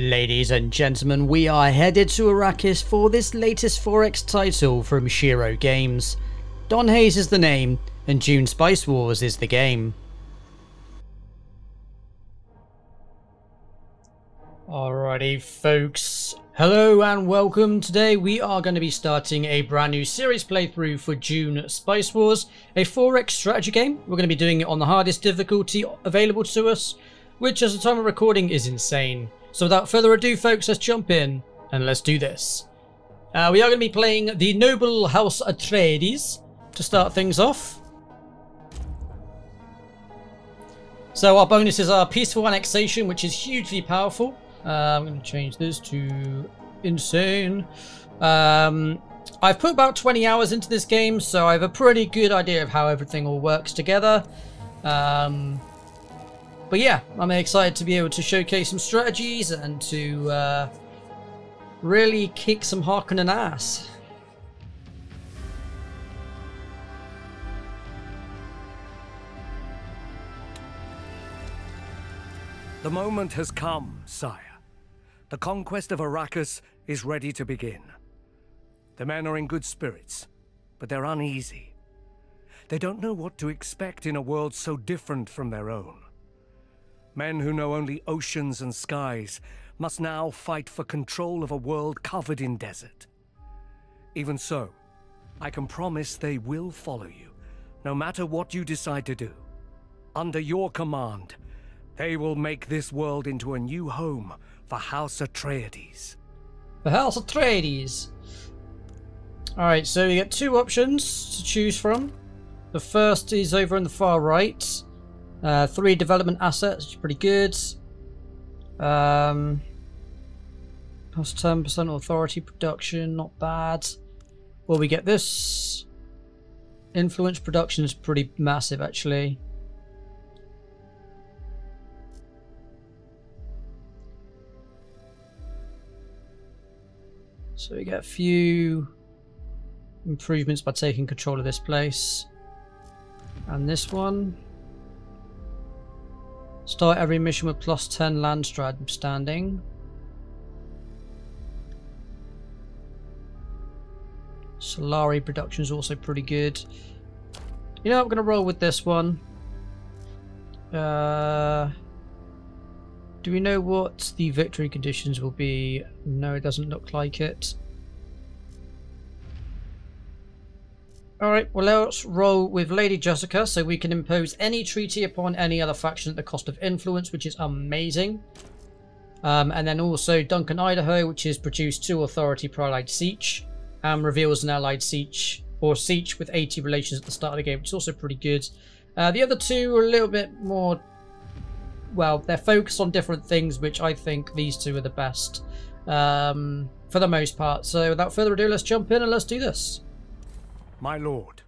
Ladies and gentlemen, we are headed to Arrakis for this latest 4X title from Shiro Games. Don Hayes is the name, and Dune Spice Wars is the game. Alrighty folks, hello and welcome. Today we are going to be starting a brand new series playthrough for Dune Spice Wars, a 4X strategy game. We're going to be doing it on the hardest difficulty available to us, which at the time of recording is insane. So without further ado folks, let's jump in and let's do this. We are going to be playing the noble House Atreides to start things off. So our bonuses are peaceful annexation, which is hugely powerful. I'm going to change this to insane. I've put about 20 hours into this game, so I have a pretty good idea of how everything all works together. But yeah, I'm excited to be able to showcase some strategies and to really kick some Harkonnen ass. The moment has come, sire. The conquest of Arrakis is ready to begin. The men are in good spirits, but they're uneasy. They don't know what to expect in a world so different from their own. Men who know only oceans and skies must now fight for control of a world covered in desert. Even so, I can promise they will follow you, no matter what you decide to do. Under your command, they will make this world into a new home for House Atreides. The House Atreides. Alright, so we get two options to choose from. The first is over on the far right. 3 development assets, which is pretty good. Plus 10% authority production, not bad. Well, we get this. Influence production is pretty massive, actually. So we get a few improvements by taking control of this place. And this one. Start every mission with plus 10 Landsraad standing. Solari production is also pretty good. You know, I'm going to roll with this one. Do we know what the victory conditions will be? No, it doesn't look like it. Alright, well let's roll with Lady Jessica, so we can impose any treaty upon any other faction at the cost of influence, which is amazing. And then also Duncan Idaho, which is produced 2 authority per allied siege, and reveals an allied siege, or siege with 80 relations at the start of the game, which is also pretty good. The other two are a little bit more, well, they're focused on different things, which I think these two are the best, for the most part. So without further ado, let's jump in and let's do this. My lord,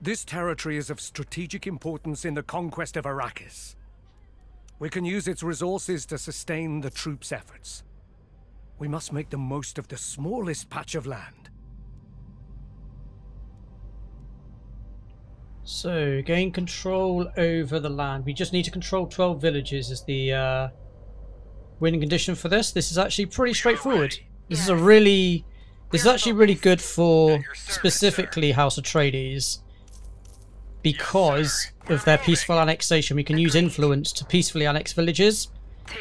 this territory is of strategic importance in the conquest of Arrakis. We can use its resources to sustain the troops' efforts. We must make the most of the smallest patch of land. So, gain control over the land. We just need to control 12 villages is the winning condition for this. This is actually pretty straightforward. This is a really... This is actually really good for specifically House Atreides because of their peaceful annexation. We can use influence to peacefully annex villages. I'm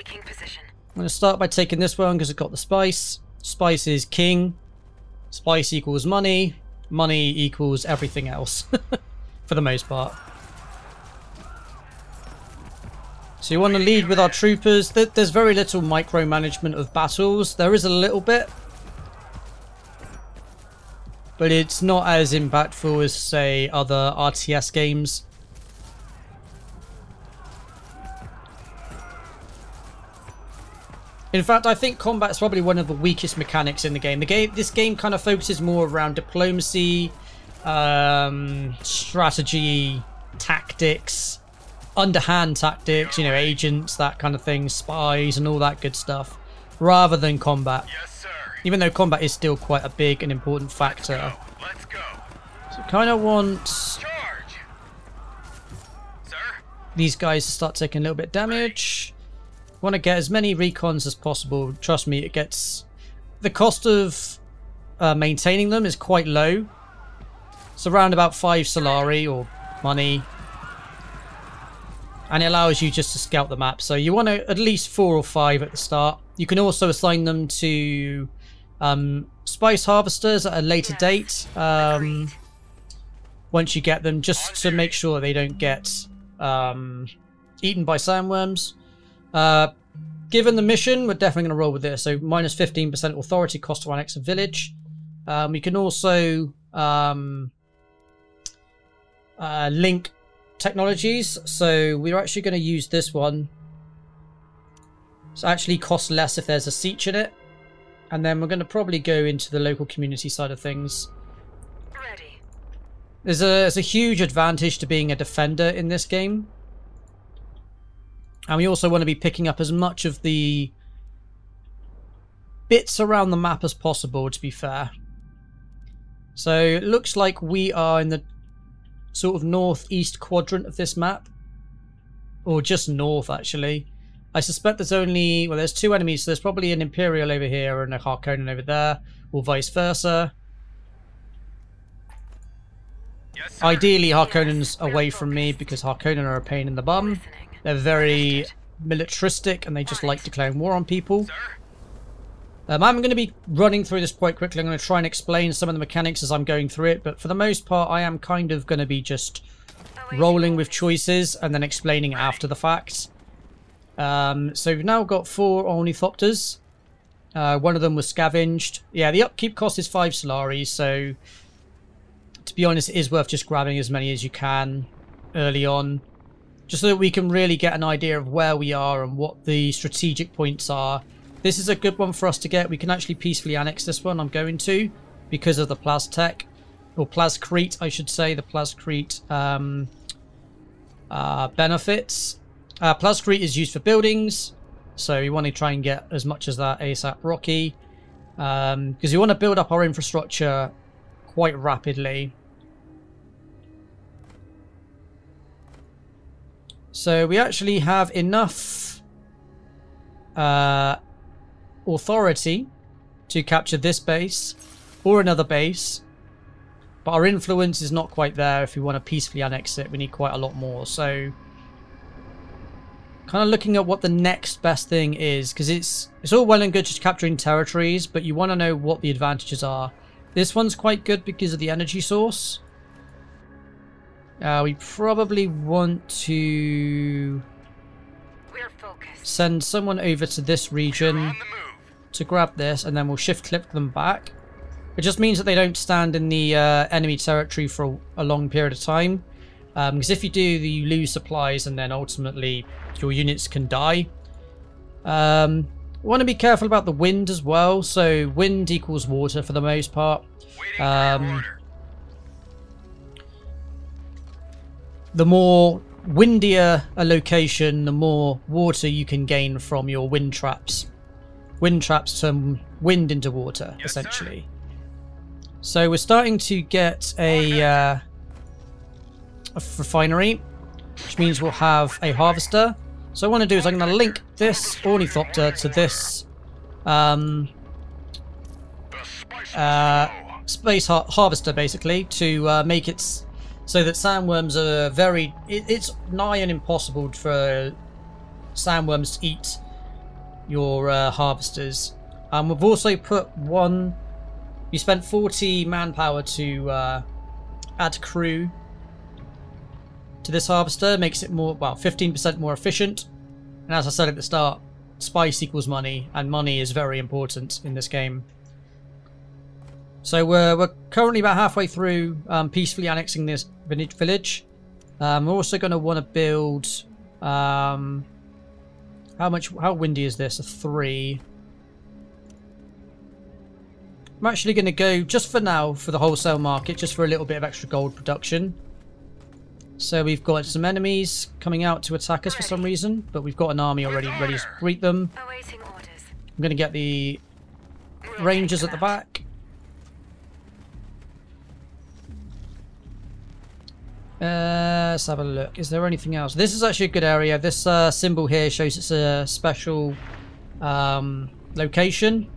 going to start by taking this one because it got the spice. Spice is king. Spice equals money. Money equals everything else for the most part. So you want to lead with our troopers. There's very little micromanagement of battles. There is a little bit. But it's not as impactful as, say, other RTS games. In fact, I think combat's probably one of the weakest mechanics in the game. This game kind of focuses more around diplomacy, strategy, tactics, underhand tactics, you know, agents, that kind of thing, spies and all that good stuff, rather than combat. Yes. Even though combat is still quite a big and important factor. Let's go. So kind of want these guys to start taking a little bit of damage. want to get as many recons as possible. Trust me, it gets... The cost of maintaining them is quite low. It's around about 5 Solari or money. And it allows you just to scout the map. So you want to at least 4 or 5 at the start. You can also assign them to spice harvesters at a later date. Once you get them, just to make sure they don't get eaten by sandworms. Given the mission, we're definitely going to roll with this. So minus 15% authority cost to annex a village. We can also link technologies. So we're actually going to use this one. It's actually costs less if there's a siege in it. And then we're going to probably go into the local community side of things. Ready. There's a huge advantage to being a defender in this game. And we also want to be picking up as much of the bits around the map as possible, to be fair. So it looks like we are in the sort of northeast quadrant of this map. Or just north, actually. I suspect there's only... Well, there's 2 enemies, so there's probably an Imperial over here and a Harkonnen over there, or vice versa. Yes, ideally, Harkonnen's away from me, because Harkonnen are a pain in the bum. They're very militaristic, and they just like declaring war on people. I'm going to be running through this quite quickly. I'm going to try and explain some of the mechanics as I'm going through it, but for the most part, I am kind of going to be just rolling with choices and then explaining after the fact. So we've now got 4 Ornithopters. One of them was scavenged. Yeah, the upkeep cost is 5 Solari, so to be honest, it is worth just grabbing as many as you can early on, just so that we can really get an idea of where we are and what the strategic points are. This is a good one for us to get. We can actually peacefully annex this one, I'm going to, because of the Plascrete, I should say, the Plascrete benefits. Plascrete is used for buildings, so we want to try and get as much as that ASAP Rocky, because we want to build up our infrastructure quite rapidly. So we actually have enough authority to capture this base or another base, but our influence is not quite there. If we want to peacefully annex it, we need quite a lot more. So kind of looking at what the next best thing is, because it's all well and good just capturing territories, but you want to know what the advantages are. This one's quite good because of the energy source. We probably want to send someone over to this region to grab this, and then we'll shift clip them back. It just means that they don't stand in the enemy territory for a long period of time. Because if you do, you lose supplies, and then ultimately your units can die. Want to be careful about the wind as well. So wind equals water for the most part. The more windier a location, the more water you can gain from your wind traps. Wind traps turn wind into water, essentially. Sir. So we're starting to get a refinery, which means we'll have a harvester. So what I want to do is I'm going to link this Ornithopter to this space harvester, basically, to make it so that sandworms are very... It's nigh and impossible for sandworms to eat your harvesters. We've also put one... We spent 40 manpower to add crew to this harvester. Makes it more, well, 15% more efficient. And as I said at the start, spice equals money, and money is very important in this game. So we're currently about halfway through peacefully annexing this village. We're also going to want to build how windy is this? A 3. I'm actually going to go just for now for the wholesale market, just for a little bit of extra gold production. So we've got some enemies coming out to attack us for some reason, but we've got an army already ready to greet them. I'm going to get the Rangers at the back. Let's have a look. Is there anything else? This is actually a good area. This symbol here shows it's a special location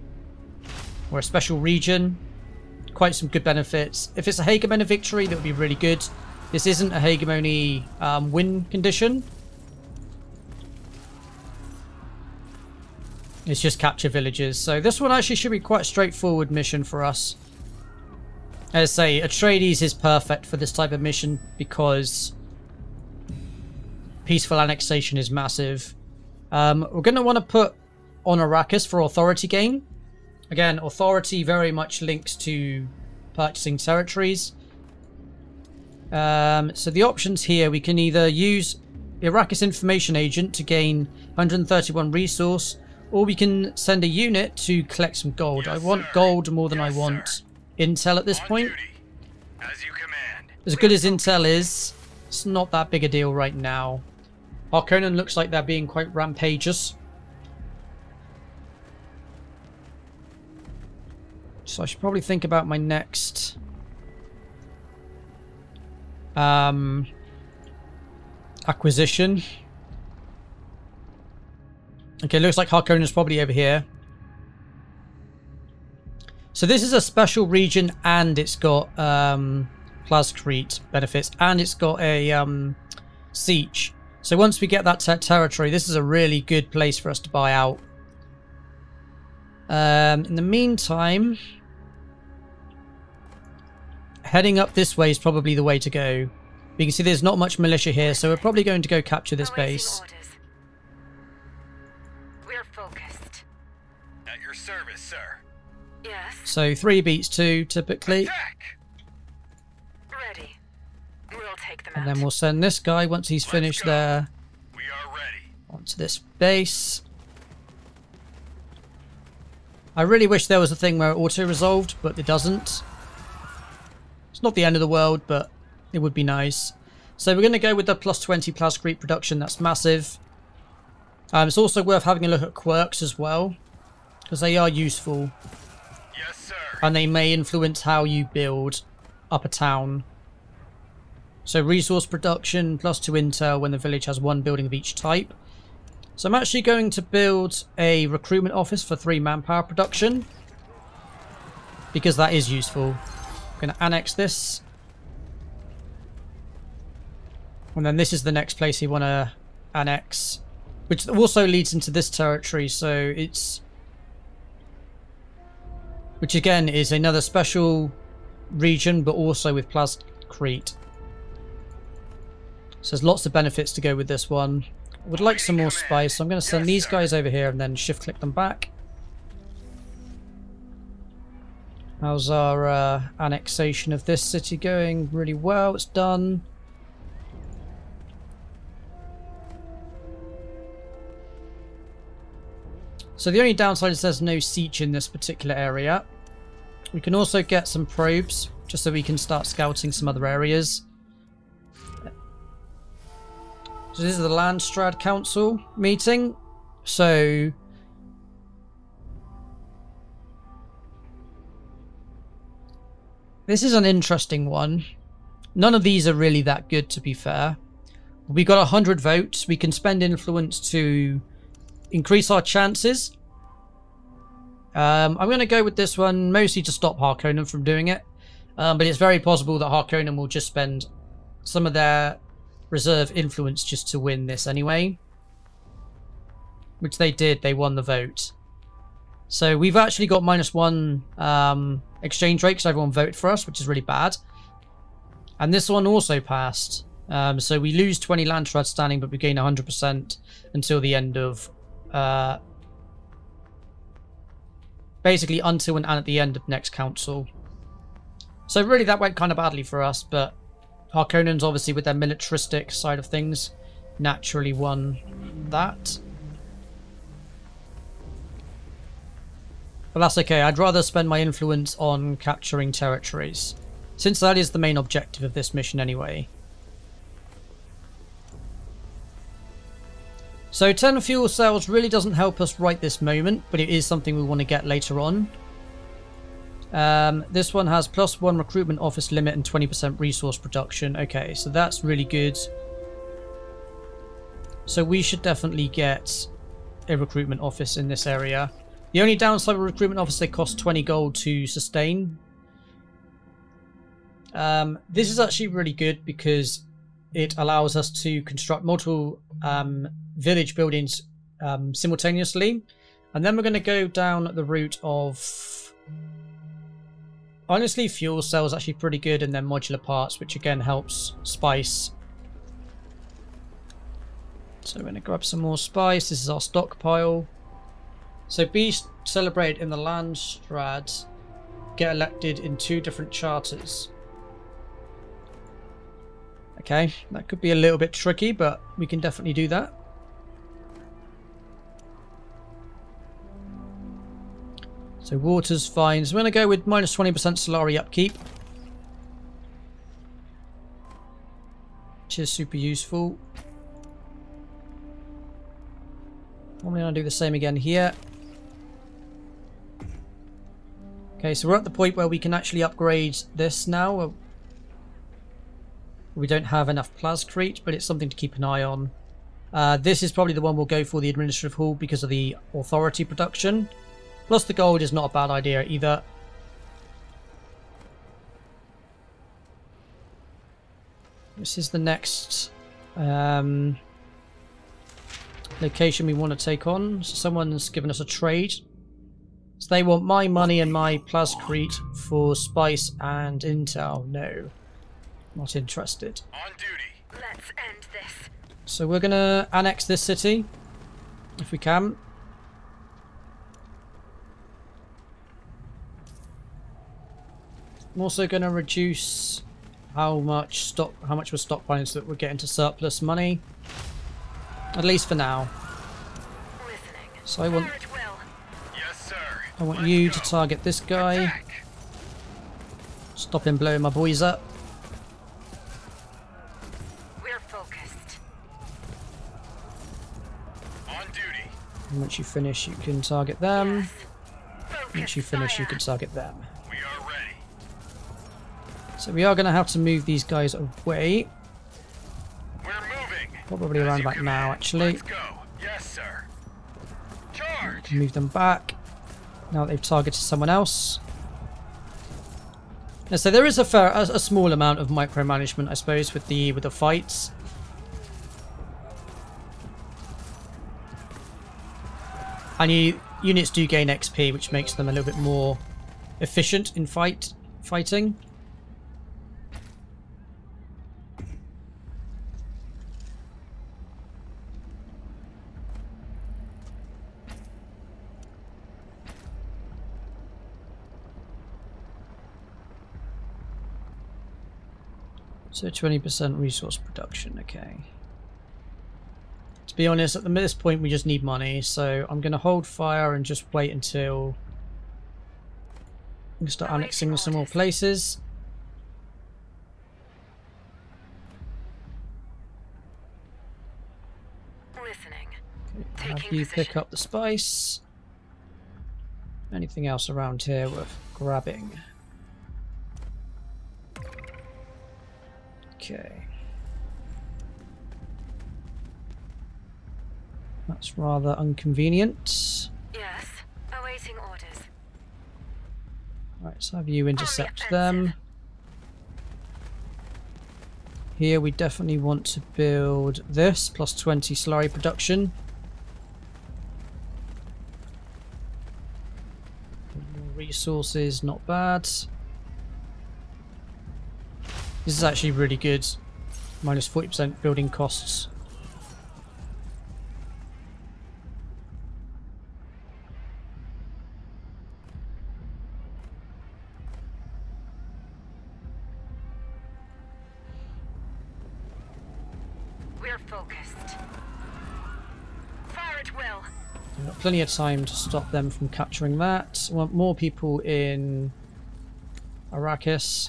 or a special region. Quite some good benefits. If it's a hegemony victory, that would be really good. This isn't a hegemony win condition. It's just capture villages. So this one actually should be quite a straightforward mission for us. As I say, Atreides is perfect for this type of mission because peaceful annexation is massive. We're going to want to put on Arrakis for authority gain. Again, authority very much links to purchasing territories. So the options here, we can either use the Arrakis Information Agent to gain 131 resource, or we can send a unit to collect some gold. Yes, I want gold more than I want intel at this point. As you command. As good as intel is, it's not that big a deal right now. Harkonnen looks like they're being quite rampageous. So I should probably think about my next acquisition. Okay, looks like Harkonnen's probably over here. So this is a special region, and it's got Plascrete benefits, and it's got a siege. So once we get that territory, this is a really good place for us to buy out. In the meantime, heading up this way is probably the way to go. You can see there's not much militia here, so we're probably going to go capture this base. We're focused. At your service, sir. Yes. So 3 beats 2 typically. Attack. Ready. We'll take them out. Then we'll send this guy once he's finished there. We are ready. Onto this base. I really wish there was a thing where it auto-resolved, but it doesn't. It's not the end of the world, but it would be nice. So we're going to go with the plus 20 Plascrete production. That's massive. It's also worth having a look at quirks as well, because they are useful. Yes, sir. And they may influence how you build up a town. So resource production, plus 2 intel when the village has 1 building of each type. So I'm actually going to build a recruitment office for 3 manpower production, because that is useful. I'm going to annex this. And then this is the next place you want to annex, which also leads into this territory. So it's... which again is another special region, but also with Plascrete. So there's lots of benefits to go with this one. I would like some more spice, so I'm going to send these guys over here and then shift click them back. How's our annexation of this city going? Really well, it's done. So the only downside is there's no siege in this particular area. We can also get some probes, just so we can start scouting some other areas. So this is the Landsraad Council meeting. So this is an interesting one. None of these are really that good, to be fair. We got 100 votes. We can spend influence to increase our chances. I'm going to go with this one mostly to stop Harkonnen from doing it, but it's very possible that Harkonnen will just spend some of their reserve influence just to win this anyway, which they did. They won the vote. So we've actually got -1 exchange rate because everyone voted for us, which is really bad. And this one also passed. So we lose 20 Landsraad standing, but we gain 100% until the end of basically until and at the end of next council. So really that went kind of badly for us, but Harkonnens, obviously with their militaristic side of things, naturally won that. But that's okay. I'd rather spend my influence on capturing territories, since that is the main objective of this mission anyway. So 10 fuel cells really doesn't help us right this moment, but it is something we want to get later on. This one has +1 recruitment office limit and 20% resource production. Okay, so that's really good. So we should definitely get a recruitment office in this area. The only downside with recruitment office, they cost 20 gold to sustain. This is actually really good because it allows us to construct multiple village buildings simultaneously. And then we're going to go down the route of... Honestly, fuel cells actually pretty good, and then modular parts, which again helps spice. So we're going to grab some more spice. This is our stockpile. So be celebrated in the Landsraad. Get elected in 2 different charters. Okay, that could be a little bit tricky, but we can definitely do that. So water's fine. So I'm going to go with -20% Solari upkeep, which is super useful. I'm going to do the same again here. Okay, so we're at the point where we can actually upgrade this now. We don't have enough Plascrete, but it's something to keep an eye on. This is probably the one we'll go for, the administrative hall, because of the authority production. Plus the gold is not a bad idea either. This is the next location we want to take on. So someone's given us a trade. So they want my money and my Plascrete for spice and intel. No, not interested. On duty. Let's end this. So we're going to annex this city if we can. I'm also going to reduce how much we're stockpiling so that we're getting to surplus money, at least for now. So I want, yes, sir. I want you to target this guy. Attack. Stop him blowing my boys up. We're focused. On duty. And once you finish, you can target them. Yes. Once you finish, fire. You can target them. So we are going to have to move these guys away. We're moving. Probably around about now, actually. Let's go. Yes, sir. Charge. Move them back. Now they've targeted someone else. And so there is a small amount of micromanagement, I suppose, with the fights. And units do gain XP, which makes them a little bit more efficient in fighting. So 20% resource production, okay. To be honest, at this point we just need money, so I'm going to hold fire and just wait until we start annexing some more places. Listening. Okay, have you pick up the spice. Anything else around here worth grabbing? Okay. That's rather inconvenient. Yes, awaiting orders. Right, so have you intercept them. Here we definitely want to build this, +20 slurry production. More resources, not bad. This is actually really good. -40% building costs. We're focused. Fire at will. We've got plenty of time to stop them from capturing that. I want more people in Arrakis.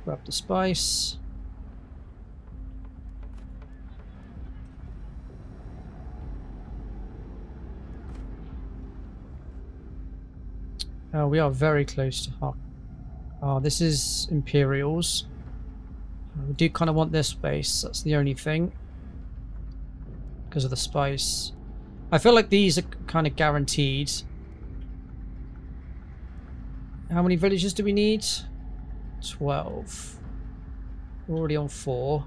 I grabbed the spice. We are very close to Harkonnen. This is Imperials. We do kind of want this base. That's the only thing. Because of the spice. I feel like these are kind of guaranteed. How many villages do we need? 12. We're already on 4.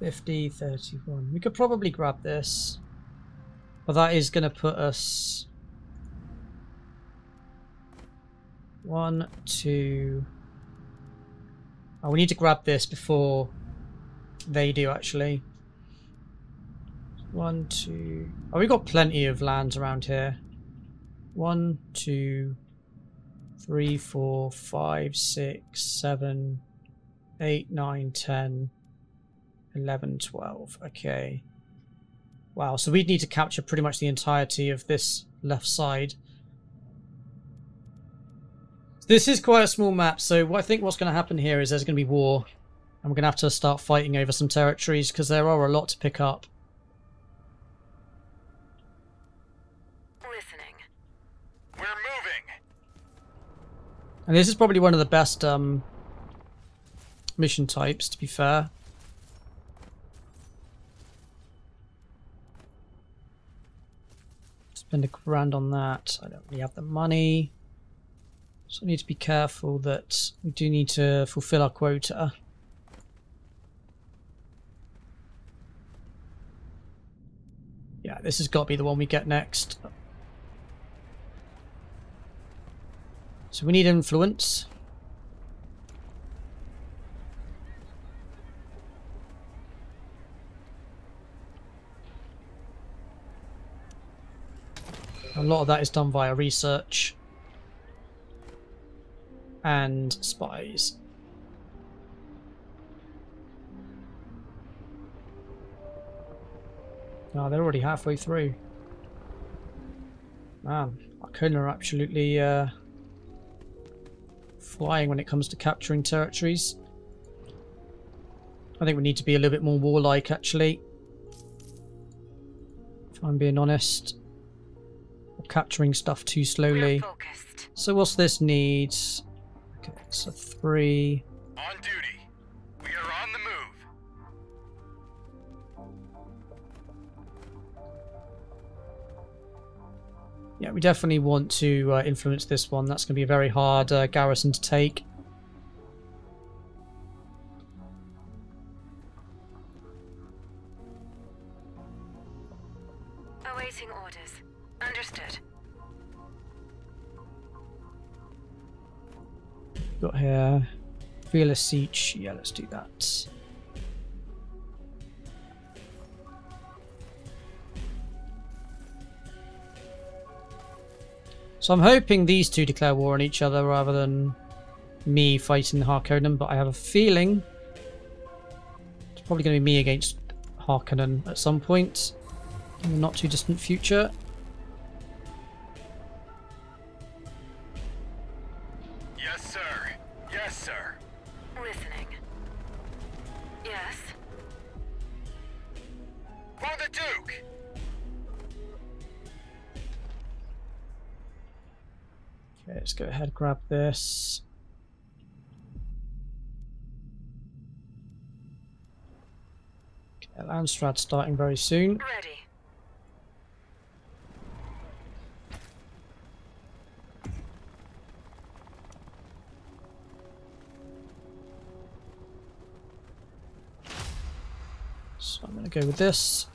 $50, $31. We could probably grab this, but that is going to put us 1, 2. Oh, we need to grab this before they do. Actually, 1, 2. Oh, we got plenty of lands around here. 1, 2, 3, 4, 5, 6, 7, 8, 9, 10, 11, 12. Okay. Wow, so we'd need to capture pretty much the entirety of this left side. This is quite a small map, so what I think what's going to happen here is there's going to be war, and we're going to have to start fighting over some territories because there are a lot to pick up. Listening. We're moving. And this is probably one of the best mission types, to be fair. Spend $1 grand on that. I don't really have the money. So I need to be careful that we do need to fulfill our quota. Yeah, this has got to be the one we get next. So we need influence. A lot of that is done via research and spies. Oh, they're already halfway through. Man, Harkonnen are absolutely flying when it comes to capturing territories. I think we need to be a little bit more warlike, actually, if I'm being honest. Capturing stuff too slowly. So what's this need? Okay, so 3. On duty. We are on the move. Yeah, we definitely want to influence this one. That's going to be a very hard garrison to take. Got here, fearless siege. Yeah, let's do that. So I'm hoping these two declare war on each other rather than me fighting the Harkonnen, but I have a feeling it's probably going to be me against Harkonnen at some point in the not too distant future. Let's go ahead and grab this. Okay, Landsraad starting very soon. Ready. So I'm going to go with this.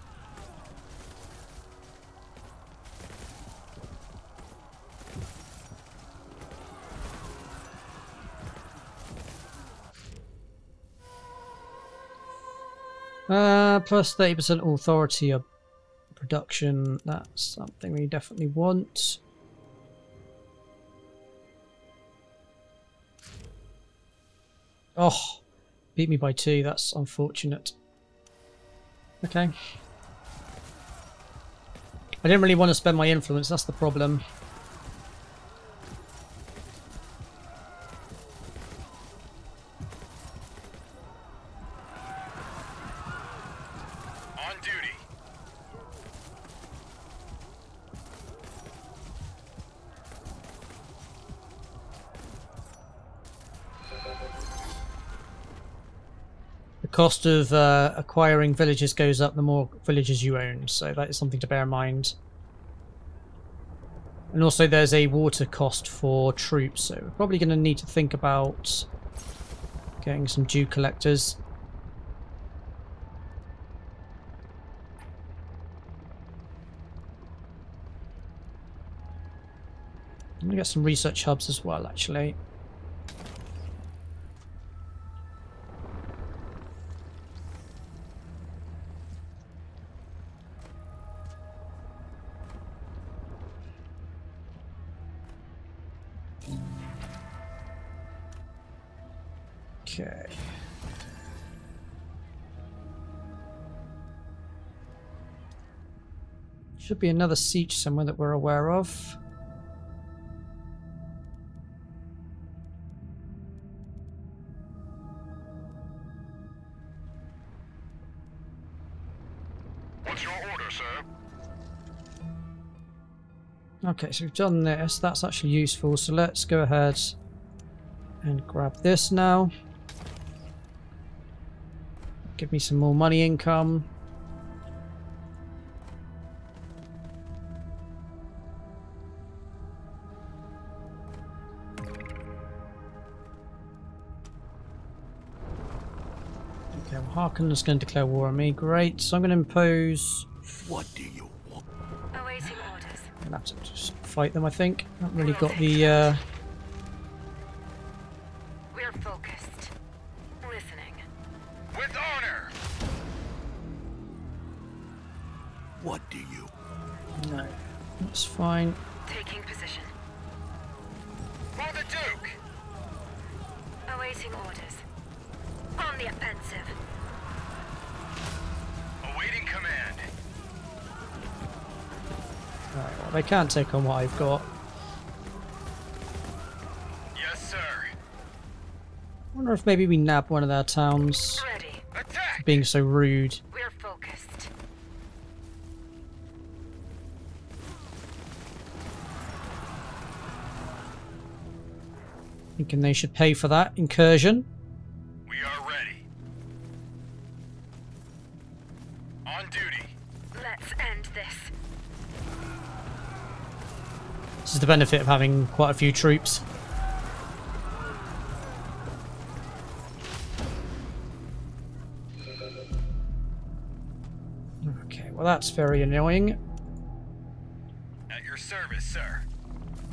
Plus 30% authority of production. That's something we definitely want. Oh, Beat me by 2, that's unfortunate. Okay. I didn't really want to spend my influence, that's the problem. Cost of acquiring villages goes up the more villages you own, so that is something to bear in mind. And also there's a water cost for troops, so we're probably going to need to think about getting some dew collectors. I'm going to get some research hubs as well, actually. Okay. Should be another siege somewhere that we're aware of. What's your order, sir? Okay, so we've done this. That's actually useful. So let's go ahead and grab this now. Give me some more money income. Okay, well, Harkonnen is going to declare war on me. Great, so I'm going to impose. What do you want? Awaiting orders. I'm going to have to just fight them, I think. I haven't really got the. We're focused. Listening. With honor. What do you? No, that's fine. Taking position. For the Duke. Awaiting orders. On the offensive. Awaiting command. All right. Well, they can't take on what I've got. Yes, sir. I wonder if maybe we nab one of their towns. Ready. For being so rude. We're focused. Thinking they should pay for that incursion. We are ready. On duty. Let's end this. This is the benefit of having quite a few troops. Well, that's very annoying. At your service, sir.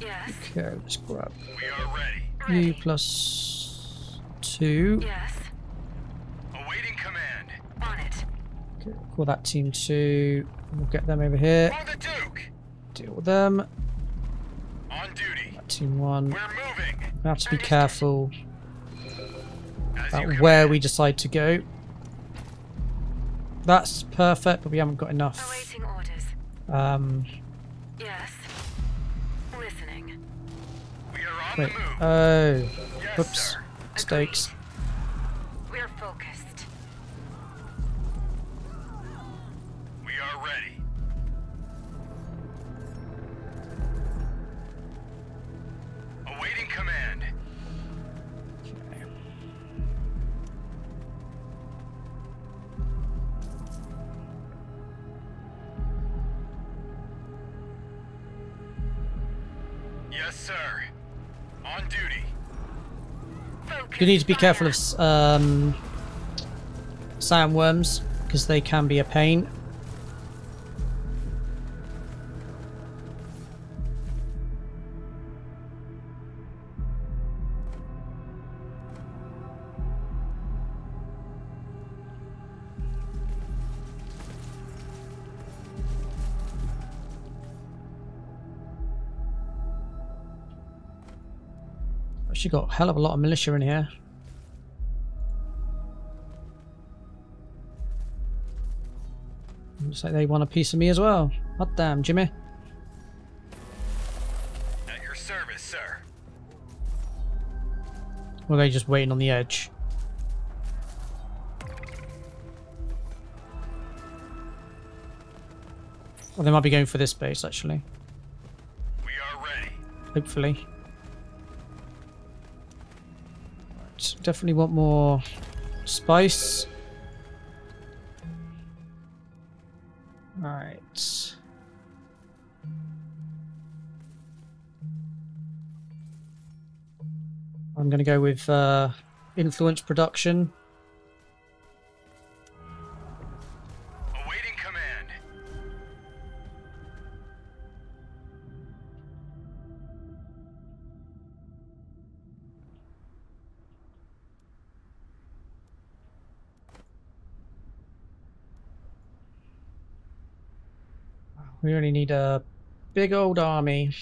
Yes. Okay, let's grab. We are ready. You plus 2. Yes. Awaiting command. On it. Okay, we'll call that team 2. We'll get them over here. For the Duke. Deal with them. On duty. That team 1. We're moving. We have to be careful about where we decide to go. That's perfect, but we haven't got enough. Awaiting orders. Yes. Listening. We are on the move. Oh. Yes, whoops. Sir. Mistakes. We're focused. We are ready. Awaiting command. Yes, sir. On duty. You need to be careful of sandworms because they can be a pain. Actually got a hell of a lot of militia in here. Looks like they want a piece of me as well. Hot damn, Jimmy. At your service, sir. Or are they just waiting on the edge? Well, they might be going for this base, actually. We are ready. Hopefully. Right, definitely want more spice. Alright. I'm going to go with influence production. Awaiting command. We only need a big old army.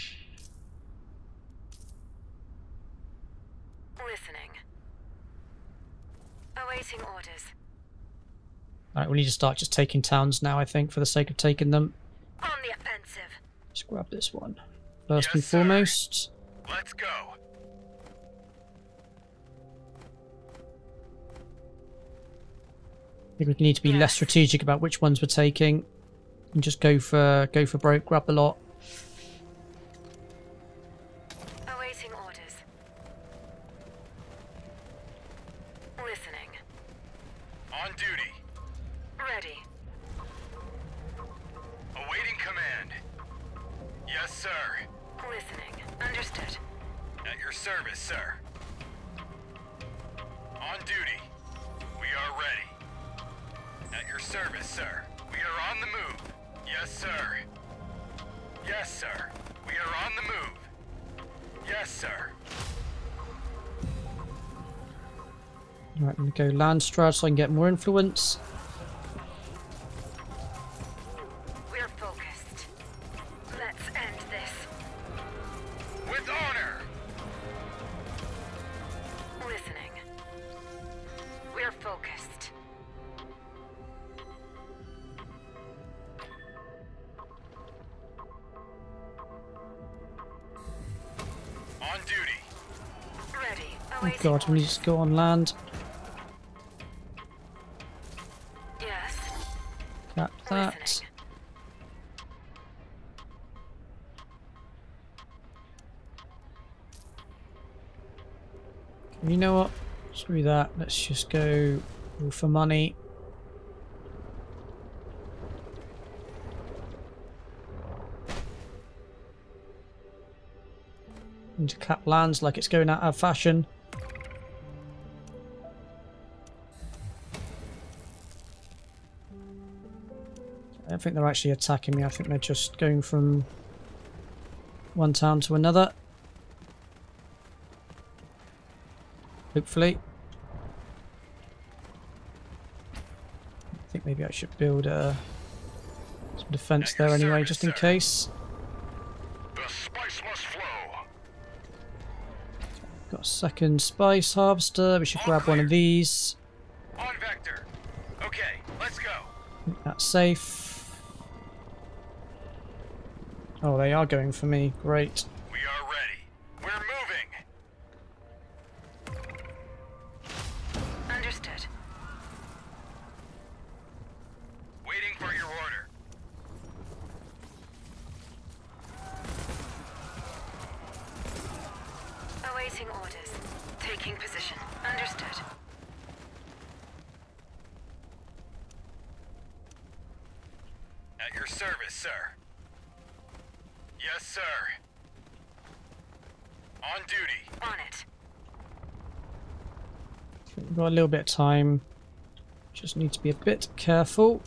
Alright, we need to start just taking towns now, I think, for the sake of taking them. On the offensive. Let's grab this one. First and foremost. Sir. Let's go. I think we need to be less strategic about which ones we're taking. And just go for broke, grab the lot. Awaiting orders. Listening. On duty. Ready. Awaiting command. Yes, sir. Listening. Understood. At your service, sir. On duty. We are ready. At your service, sir. We are on the move. Yes, sir. Yes, sir. We are on the move. Yes, sir. Right, I'm going to go Landsraad so I can get more influence. We're focused. Let's end this. With honor! Listening. We're focused. On duty. Ready. Oh god, we just go on land. That. You know what? Screw that. Let's just go for money. And to cap lands like it's going out of fashion. I don't think they're actually attacking me, I think they're just going from one town to another. Hopefully. I think maybe I should build some defence there anyway, just in case. The spice must flow. Got a second spice harvester, we should grab one of these. On vector. Okay, let's go. That's safe. Oh, they are going for me. Great. We are ready. We're moving. Understood. Waiting for your order. Awaiting orders. Taking position. Understood. At your service, sir. Yes, sir. On duty. On it. We've got a little bit of time. Just need to be a bit careful.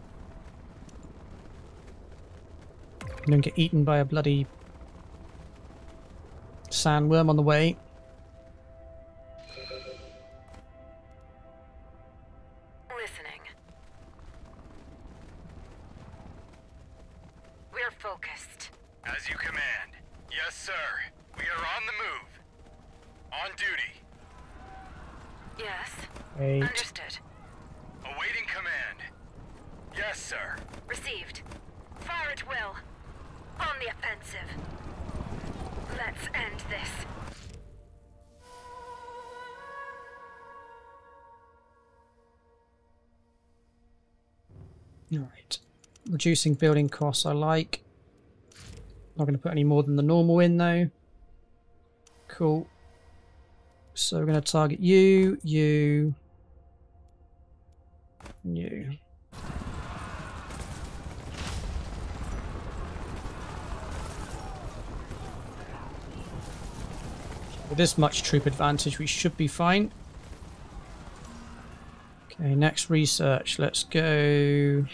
Don't get eaten by a bloody sandworm on the way. Listening. We're focused. As you command. Yes, sir. We are on the move. On duty. Yes. Understood. Awaiting command. Yes, sir. Received. received. Fire at will. On the offensive. Let's end this. Alright. Reducing building costs I like. Not going to put any more than the normal in though. Cool. So we're going to target you, you, and you. With this much troop advantage we should be fine. Okay, next research. Let's go...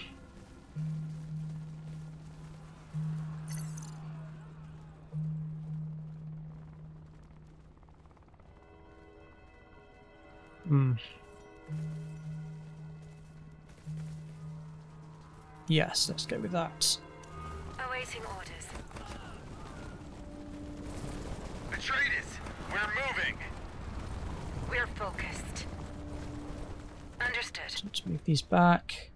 Yes, let's go with that. Awaiting orders. Atreides, we're moving. We're focused. Understood. So let's move these back.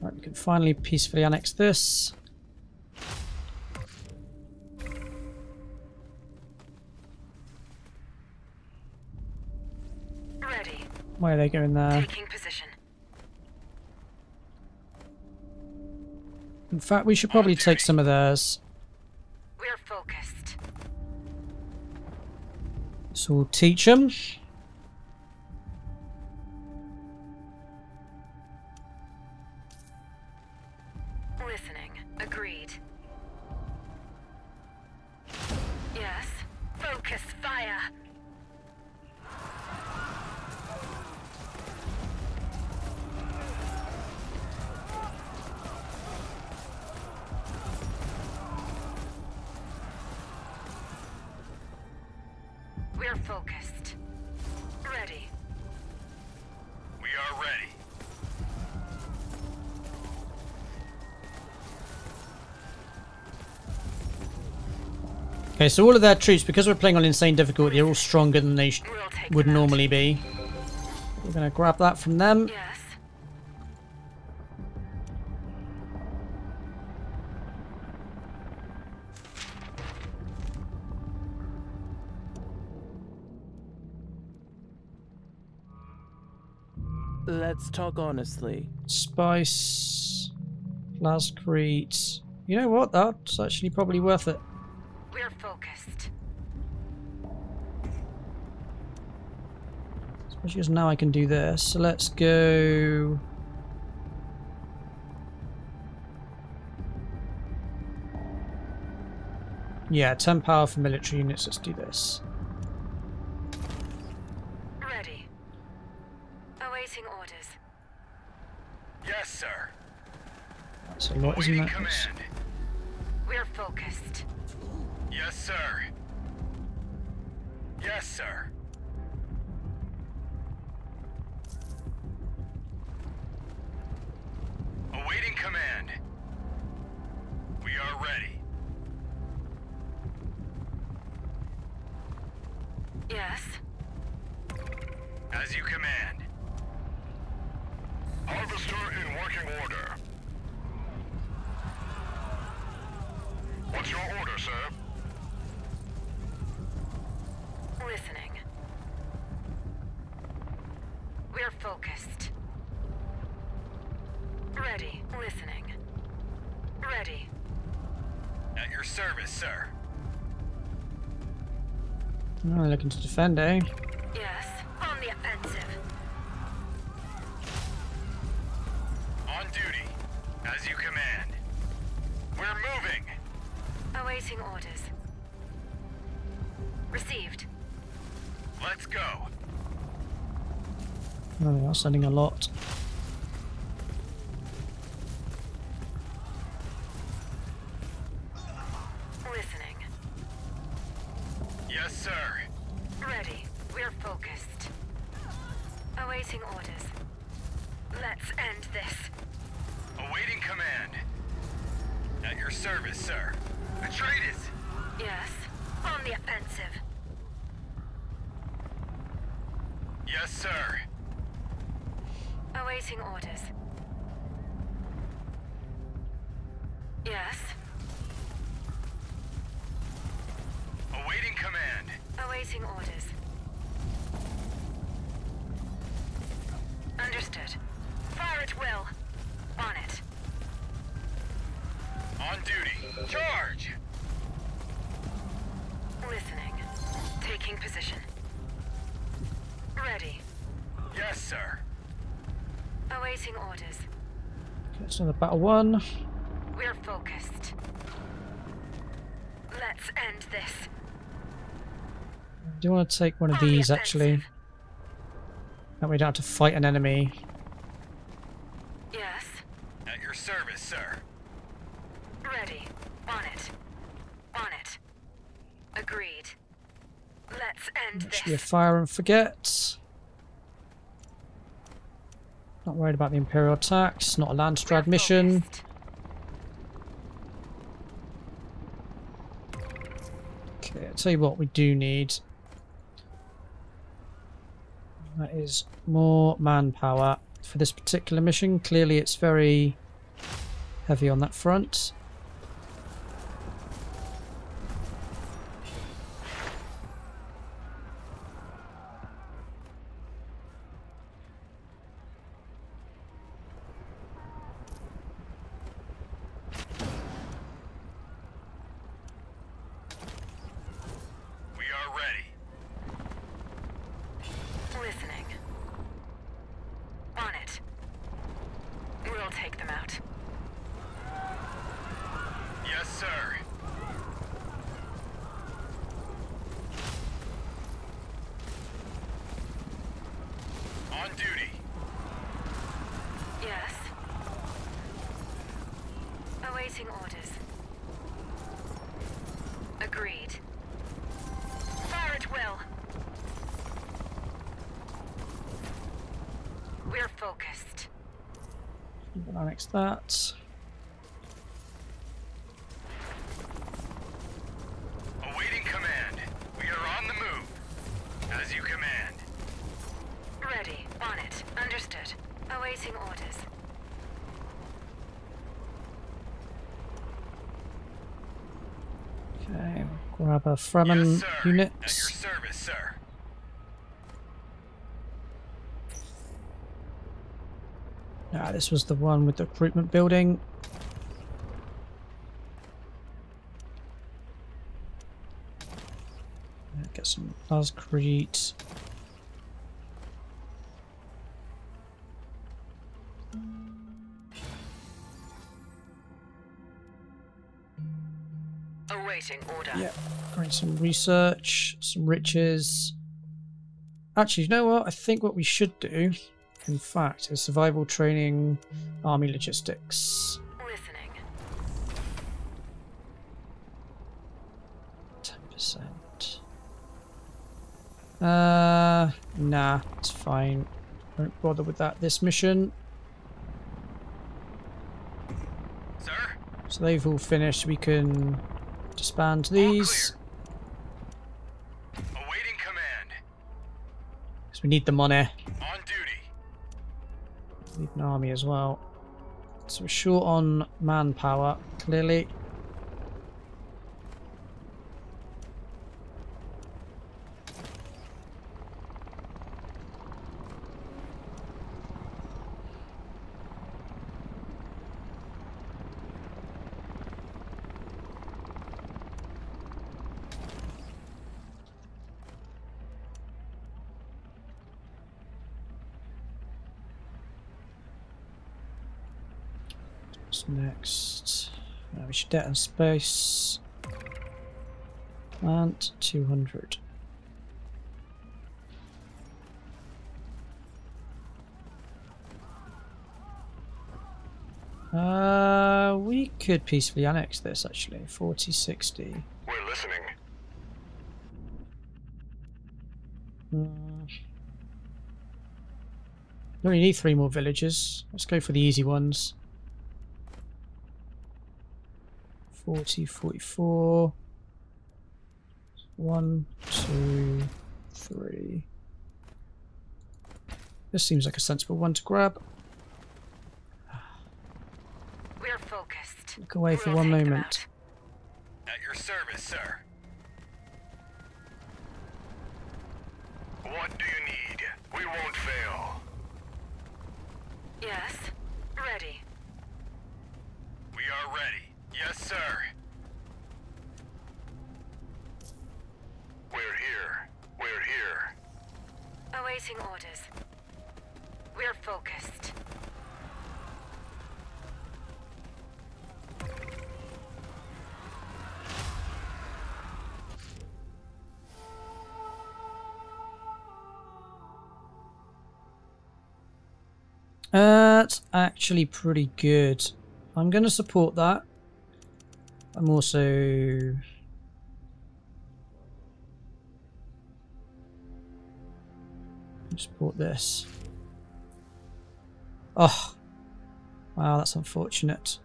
Right, we can finally peacefully annex this. Ready. Why are they going there? Taking position. In fact, we should probably take some of theirs. We're focused. So we'll teach them. Listening. Agreed. Yes. Focus fire. Focused. Ready. We are ready. Okay, so all of their troops, because we're playing on insane difficulty, are all stronger than they would normally be. We're going to grab that from them. Yes. Let's talk honestly. Spice, Plascrete. You know what? That's actually probably worth it. We're focused. Especially as now I can do this. So let's go. Yeah, 10 power for military units. Let's do this. Yes, sir. That's a lot, isn't it? We're focused. Yes, sir. Yes, sir. Awaiting command. We are ready. Yes. As you command. Harvester in working order. What's your order, sir? Listening. We're focused. Ready. Listening. Ready. At your service, sir. Oh, looking to defend, eh? Yes. On the offensive. As you command. We're moving. Awaiting orders. Received. Let's go. Oh, they are sending a lot. Listening. Yes, sir. Ready. We're focused. Awaiting orders. Let's end this. Awaiting command. At your service, sir. Atreides. Yes. On the offensive. Yes, sir. Awaiting orders. Yes? Awaiting command. Awaiting orders. Understood. Fire at will. On it. On duty. Charge! Listening. Taking position. Ready. Yes, sir. Awaiting orders. That's another battle one. We're focused. Let's end this. I do want to take one of these, actually. That way we don't have to fight an enemy. Yes. At your service, sir. Ready. On it. On it. Agreed. Let's end this. That should be a fire and forget. Not worried about the Imperial attacks. Not a Landsraad mission. Okay, I'll tell you what we do need. That is more manpower for this particular mission. Clearly it's very heavy on that front. That. Awaiting command. We are on the move. As you command. Ready. On it. Understood. Awaiting orders. Okay, we'll grab a Fremen unit. At your service, sir. Ah, this was the one with the recruitment building. Get some Plascrete. Awaiting order. Yeah, bring some research, some riches. Actually, you know what? I think what we should do, in fact, is survival training, army logistics. Listening. 10%. Nah, it's fine. Don't bother with that this mission. Sir? So they've all finished. We can disband these. Awaiting command. Because we need the money. On duty. Need an army as well. So we're short on manpower, clearly. Next, we should get in space plant 200. We could peacefully annex this actually. 40-60. We're listening. We only need 3 more villages. Let's go for the easy ones. 40, 44. 1, 2, 3. This seems like a sensible one to grab. We're focused. Look away for one moment. At your service, sir. What do you need? We won't fail. Yes. Ready. We are ready. Yes, sir. We're here. We're here. Awaiting orders. We're focused. That's actually pretty good. I'm going to support that. I'm also... support this. Oh, wow, that's unfortunate.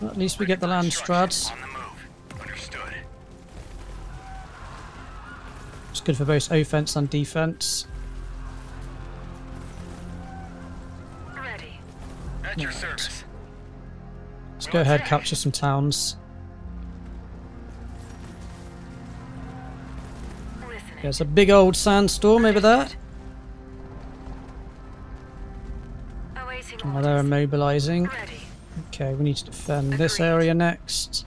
Well, at least we get the Landstraads. It's good for both offense and defense. Ready. At your service. Let's go ahead and capture some towns. There's a big old sandstorm over there. Oh, they're immobilizing. Okay, we need to defend this area next.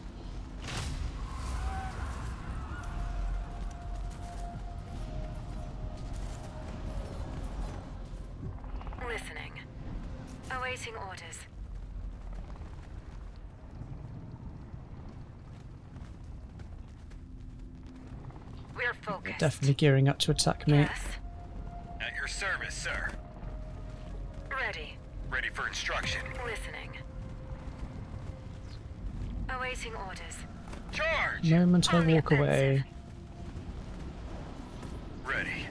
Listening. Awaiting orders. They're definitely gearing up to attack me. Yes. At your service, sir. Ready. Ready for instruction. Listening. Awaiting orders. Charge! Moment I walk away. Ready.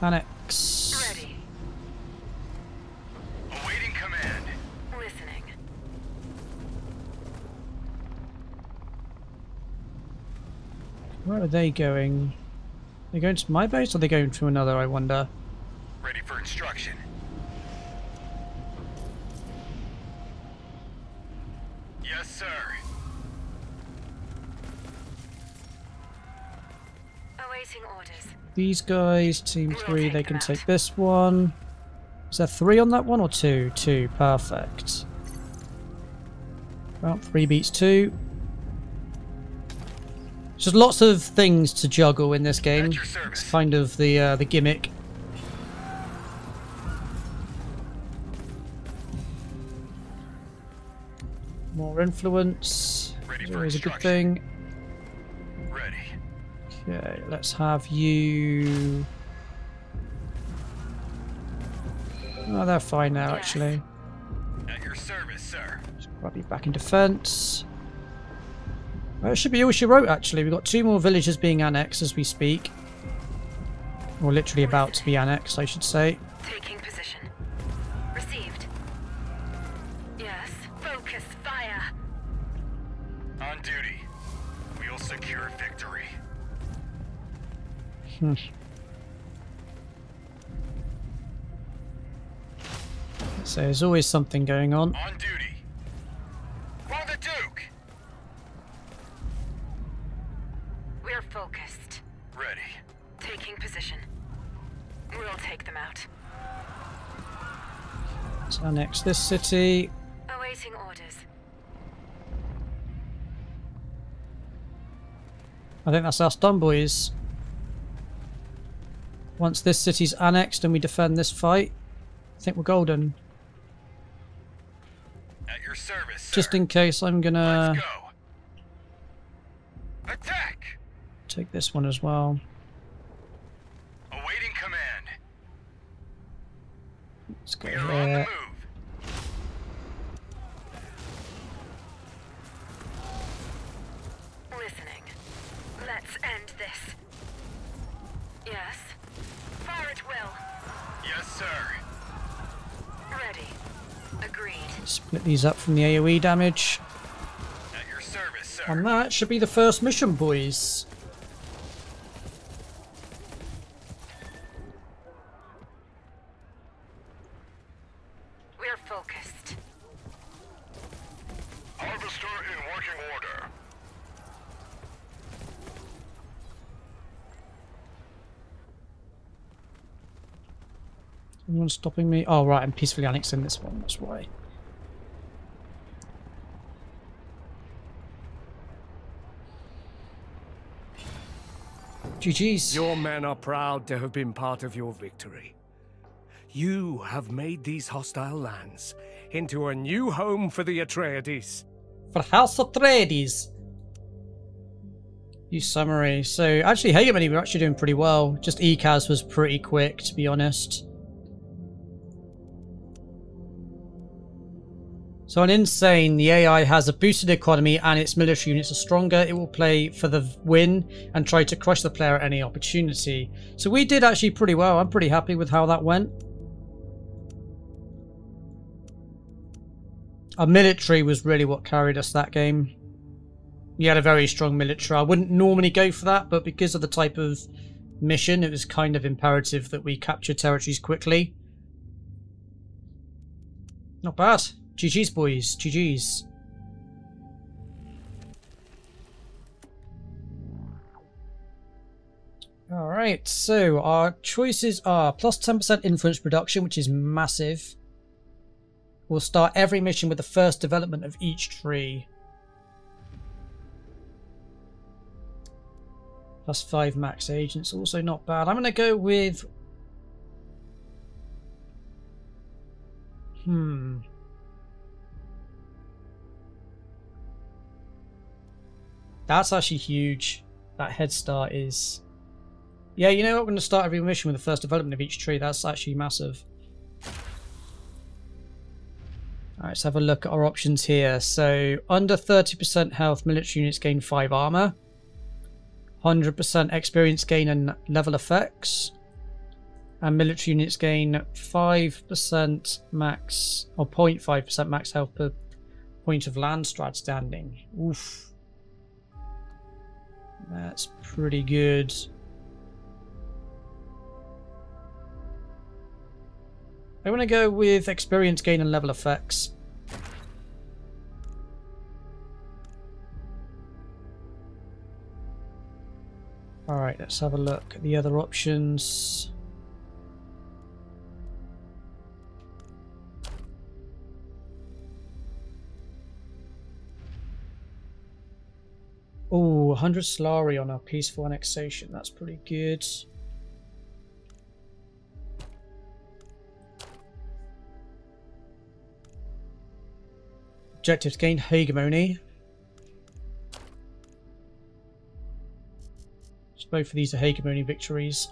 Annex. Ready. Awaiting command. Listening. Where are they going? Are they going to my base or are they going to another, I wonder? Ready for instruction. Yes, sir. Awaiting orders. These guys, team three, they can take this one. Is there three on that one or two? Two, perfect. Well, three beats two. There's lots of things to juggle in this game. It's kind of the gimmick. More influence. It's always a good thing. Ready. Okay, let's have you. Oh, they're fine now, actually. At your service, sir. Just grab you back in defense. Well, it should be all she wrote, actually. We've got two more villages being annexed as we speak. Or literally about to be annexed, I should say. Taking position. Received. Yes. Focus fire. On duty. We'll secure victory. So there's always something going on. On duty. Focused. Ready. Taking position. We'll take them out. Let's annex this city. Awaiting orders. I think that's us done, boys. Once this city's annexed and we defend this fight, I think we're golden. At your service, sir. Just in case, I'm gonna... Let's go. Attack! Take this one as well. Awaiting command. Let's go here. Listening. Let's end this. Yes. Fire at will. Yes, sir. Ready. Agreed. Split these up from the AoE damage. At your service, sir. And that should be the first mission, boys. Anyone stopping me? Oh, right, I'm peacefully annexing this one. That's why. GG's. Your men are proud to have been part of your victory. You have made these hostile lands into a new home for the Atreides. For House Atreides. New summary. So, actually, Hegemony, we're actually doing pretty well. Just Ecaz was pretty quick, to be honest. So on Insane, the AI has a boosted economy and its military units are stronger. It will play for the win and try to crush the player at any opportunity. So we did actually pretty well. I'm pretty happy with how that went. Our military was really what carried us that game. We had a very strong military. I wouldn't normally go for that, but because of the type of mission, it was kind of imperative that we capture territories quickly. Not bad. GG's, boys. GG's. Alright, so our choices are plus 10% influence production, which is massive. We'll start every mission with the first development of each tree. Plus 5 max agents, also not bad. I'm going to go with... That's actually huge. That head start is... Yeah, you know what? We're going to start every mission with the first development of each tree. That's actually massive. Alright, let's have a look at our options here. So, under 30% health, military units gain 5 armor. 100% experience gain and level effects. And military units gain 5% max, or 0.5% max health per point of Landsraad standing. Oof. That's pretty good. I want to go with experience gain and level effects. Alright, let's have a look at the other options. Oh, 100 Solari on our peaceful annexation. That's pretty good. Objectives gain hegemony. So both of these are hegemony victories.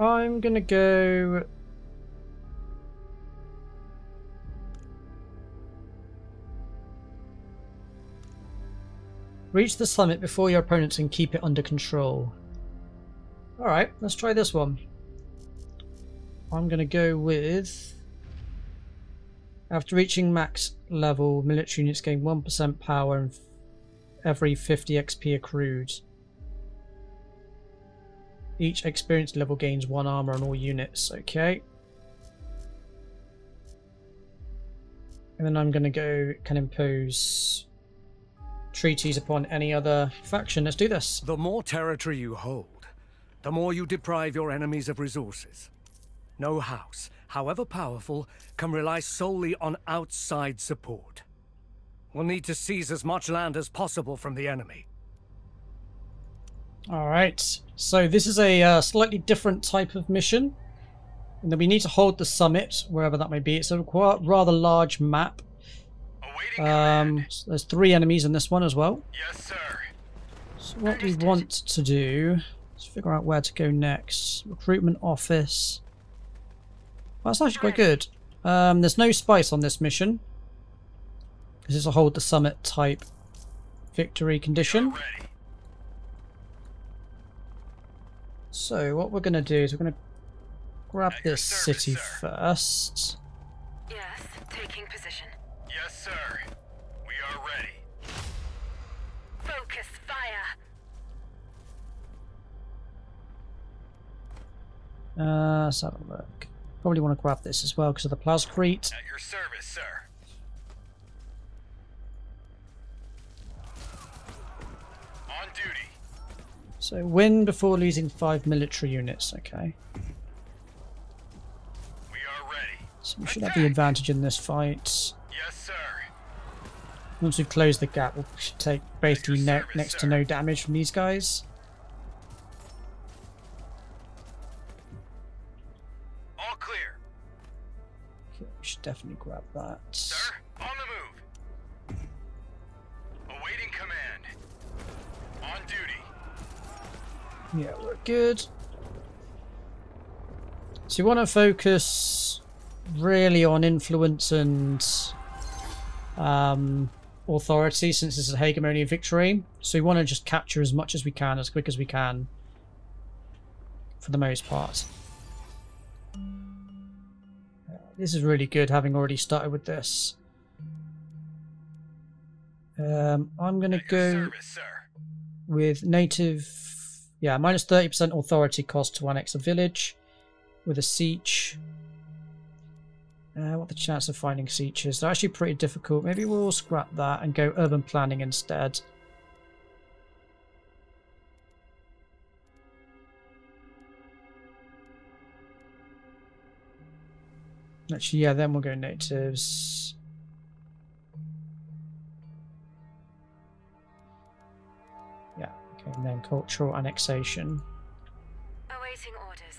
I'm gonna go. Reach the summit before your opponents and keep it under control. Alright, let's try this one. I'm going to go with... After reaching max level, military units gain 1% power and every 50 XP accrued. Each experience level gains 1 armor on all units. Okay. And then I'm going to go... Can impose... treaties upon any other faction. Let's do this. The more territory you hold, the more you deprive your enemies of resources. No house, however powerful, can rely solely on outside support. We'll need to seize as much land as possible from the enemy. Alright, so this is a slightly different type of mission. And then we need to hold the summit, wherever that may be. It's a rather large map. So there's 3 enemies in this one as well. Yes, sir. So what we want to do is figure out where to go next. Recruitment office. Well, that's actually quite good. There's no spice on this mission. This is a hold the summit type victory condition. So what we're going to do is we're going to grab this city first. Yes, taking position. Yes, sir. We are ready. Focus fire. Let's have a look. Probably want to grab this as well because of the Plascrete. At your service, sir. So win before losing 5 military units, okay. We are ready. So we should have the advantage in this fight. Yes, sir. Once we've closed the gap, we should take basically next to no damage from these guys. All clear. Okay, we should definitely grab that. Sir, on the move. Awaiting command. On duty. Yeah, we're good. So you want to focus really on influence and authority, since this is a hegemonian victory, so we want to just capture as much as we can as quick as we can for the most part. This is really good, having already started with this. I'm gonna go with native, yeah, minus 30% authority cost to annex a village with a siege. What the chance of finding sieges? They're actually pretty difficult. Maybe we'll scrap that and go urban planning instead. Actually, yeah, then we'll go natives. Yeah, okay, and then cultural annexation. Awaiting orders.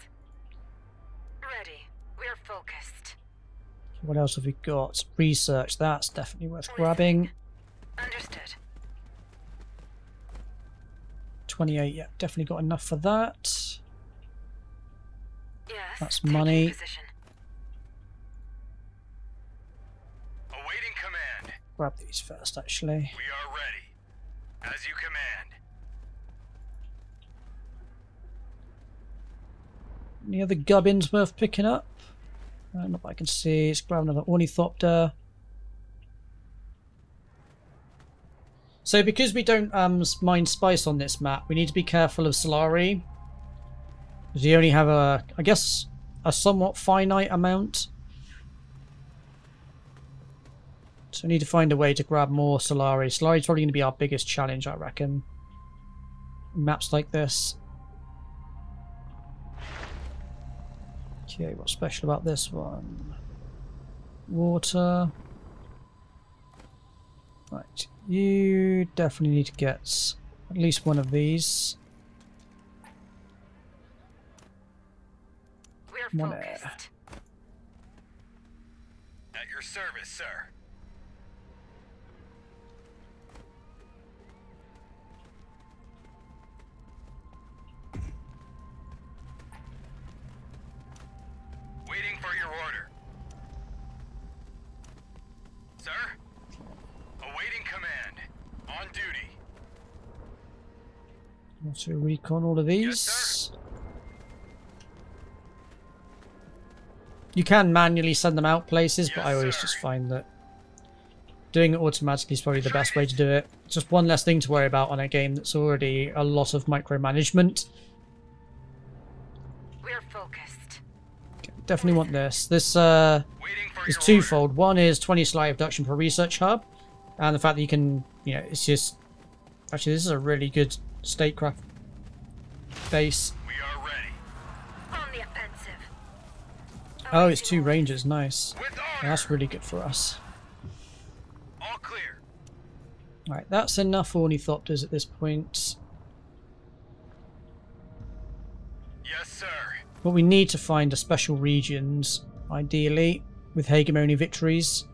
Ready. We're focused. What else have we got? Research, that's definitely worth grabbing. Understood. 28, yeah, definitely got enough for that. Yes, that's money. Awaiting command. Grab these first, actually. We are ready. As you command. Any other gubbins worth picking up? Not that I can see. Let's grab another Ornithopter. So because we don't mine spice on this map, we need to be careful of Solari. Because you only have a, I guess, a somewhat finite amount. So we need to find a way to grab more Solari. Solari's probably going to be our biggest challenge, I reckon. Maps like this. Okay, what's special about this one? Water. Right, you definitely need to get at least one of these. We're one focused. Air. At your service, sir. Waiting for your order. Sir? Awaiting command. On duty. Want to recon all of these? Yes, sir. You can manually send them out places, yes, but I always just find that doing it automatically is probably the best way to do it. It's just one less thing to worry about on a game that's already a lot of micromanagement. We're focused. Definitely want this. This is twofold. Order. One is 20 Solari abduction per research hub, and the fact that you can, you know, it's just actually this is a really good statecraft base. We are ready. On the offensive. Oh, it's 2 rangers. Nice. Yeah, that's really good for us. All clear. All right, that's enough Ornithopters at this point. Yes, sir. But we need to find a special regions, ideally, with hegemony victories,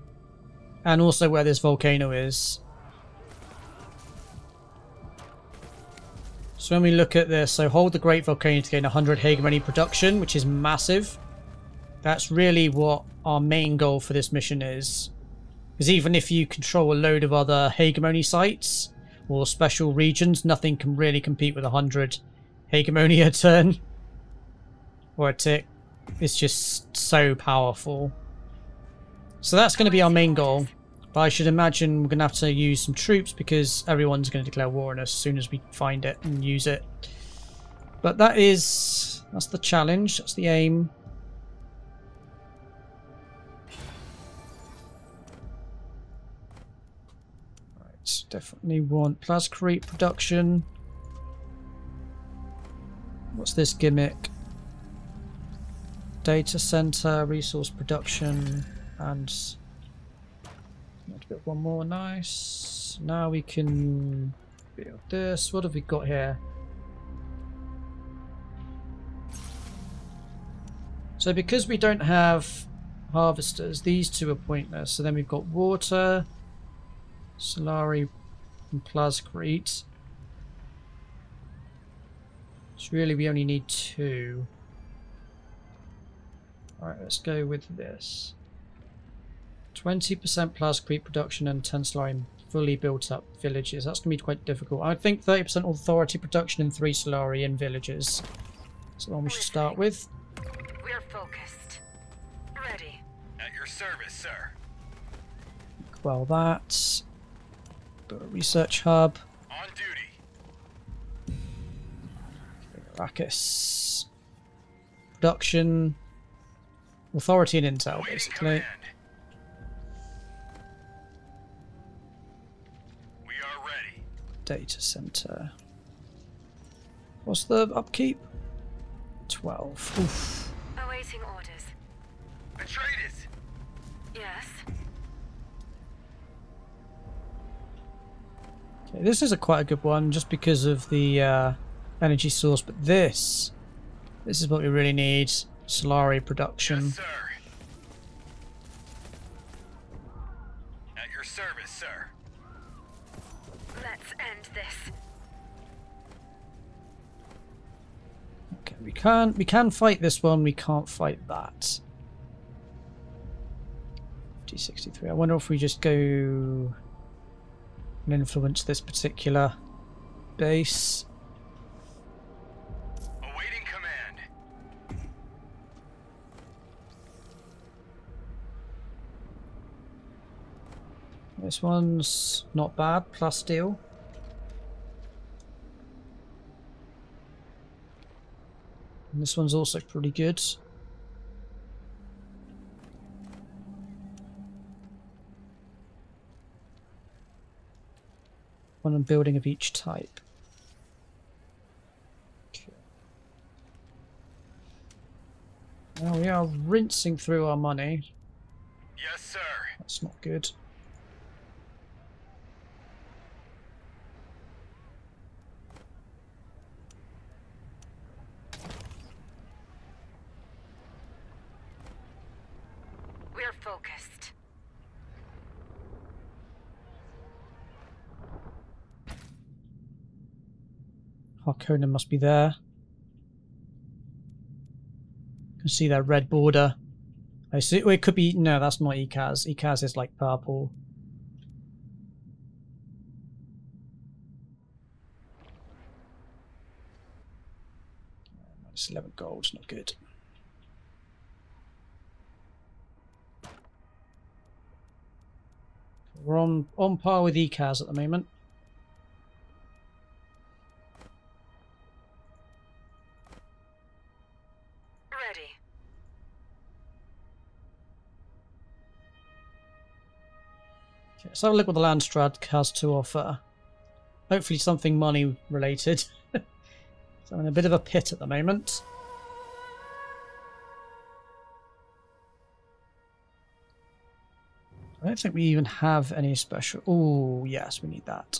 and also where this volcano is. So when we look at this, so hold the Great Volcano to gain 100 hegemony production, which is massive. That's really what our main goal for this mission is. Because even if you control a load of other hegemony sites or special regions, nothing can really compete with 100 hegemony a turn. Or a tick. It's just so powerful. So that's going to be our main goal. But I should imagine we're going to have to use some troops because everyone's going to declare war on us as soon as we find it and use it. But that's the challenge. That's the aim. Right, definitely want Plascrete production. What's this gimmick? Data center, resource production, and a bit one more. Nice. Now we can build this. What have we got here? So because we don't have harvesters, these two are pointless. So then we've got water, Solari, and Plascrete. So really we only need two. Alright, let's go with this. 20% Plascrete production and 10 Solari fully built up villages. That's going to be quite difficult. I think 30% authority production and 3 Solari in villages. That's the one we should start with. We're focused. Ready. At your service, sir. Well, that's the research hub. On duty. Arrakis. Production. Authority and intel, waiting basically. Command. We are ready. Data center. What's the upkeep? 12. Oof. Awaiting orders. Atreides. Yes. Okay, this is quite a good one, just because of the energy source. But this is what we really need: Solari production. Yes, sir. At your service, sir. Let's end this. We can fight this one, we can't fight that. D63. I wonder if we just go and influence this particular base. Awaiting command. This one's not bad, plus deal. And this one's also pretty good. One and building of each type. Okay. Now we are rinsing through our money. Yes, sir. That's not good. Focused. Harkonnen must be there. You can see that red border. I see. Oh, it could be. No, that's not Ecaz. Ecaz is like purple. That's 11 gold. Not good. We're on par with Ecaz at the moment. Ready. Okay, let's have a look what the Landsraad has to offer. Hopefully something money related. So I'm in a bit of a pit at the moment. I don't think we even have any special... Oh, yes, we need that.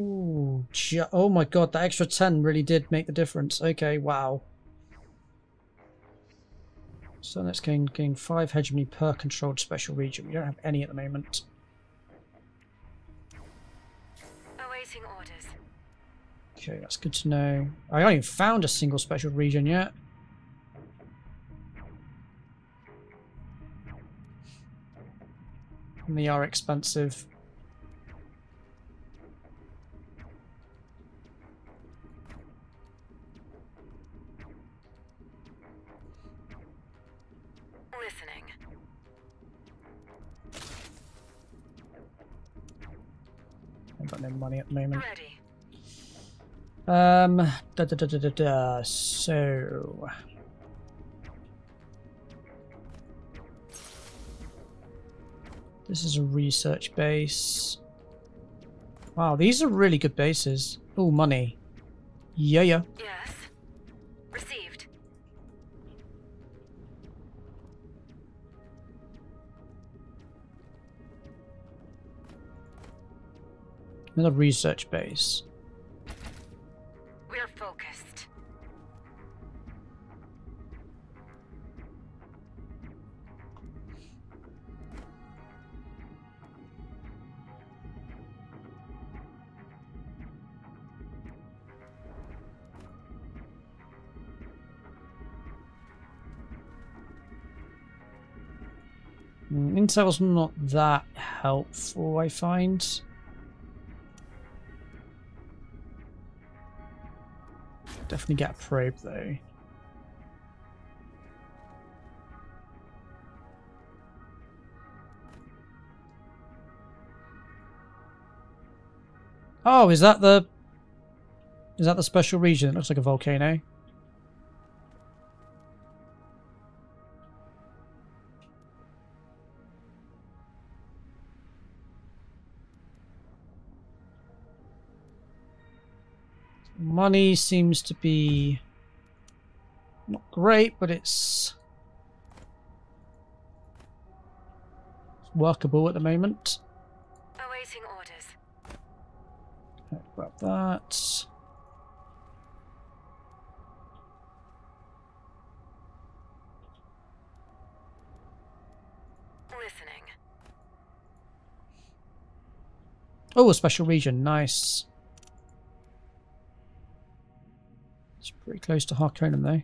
Ooh, oh my god, that extra 10 really did make the difference. Okay, wow. So let's gain 5 hegemony per controlled special region. We don't have any at the moment. Orders. Okay, that's good to know. I haven't even found a single special region yet. And they are expensive. No money at the moment. Ready. So This is a research base. Wow, these are really good bases. Oh, money. Yeah. Yes. Received. Another research base. We're focused. Intel's not that helpful, I find. Definitely get a probe, though. Oh, is that the... is that the special region? It looks like a volcano. Money seems to be not great, but it's workable at the moment. Awaiting orders. Grab that. Listening. Oh, a special region. Nice. It's pretty close to Harkonnen, though.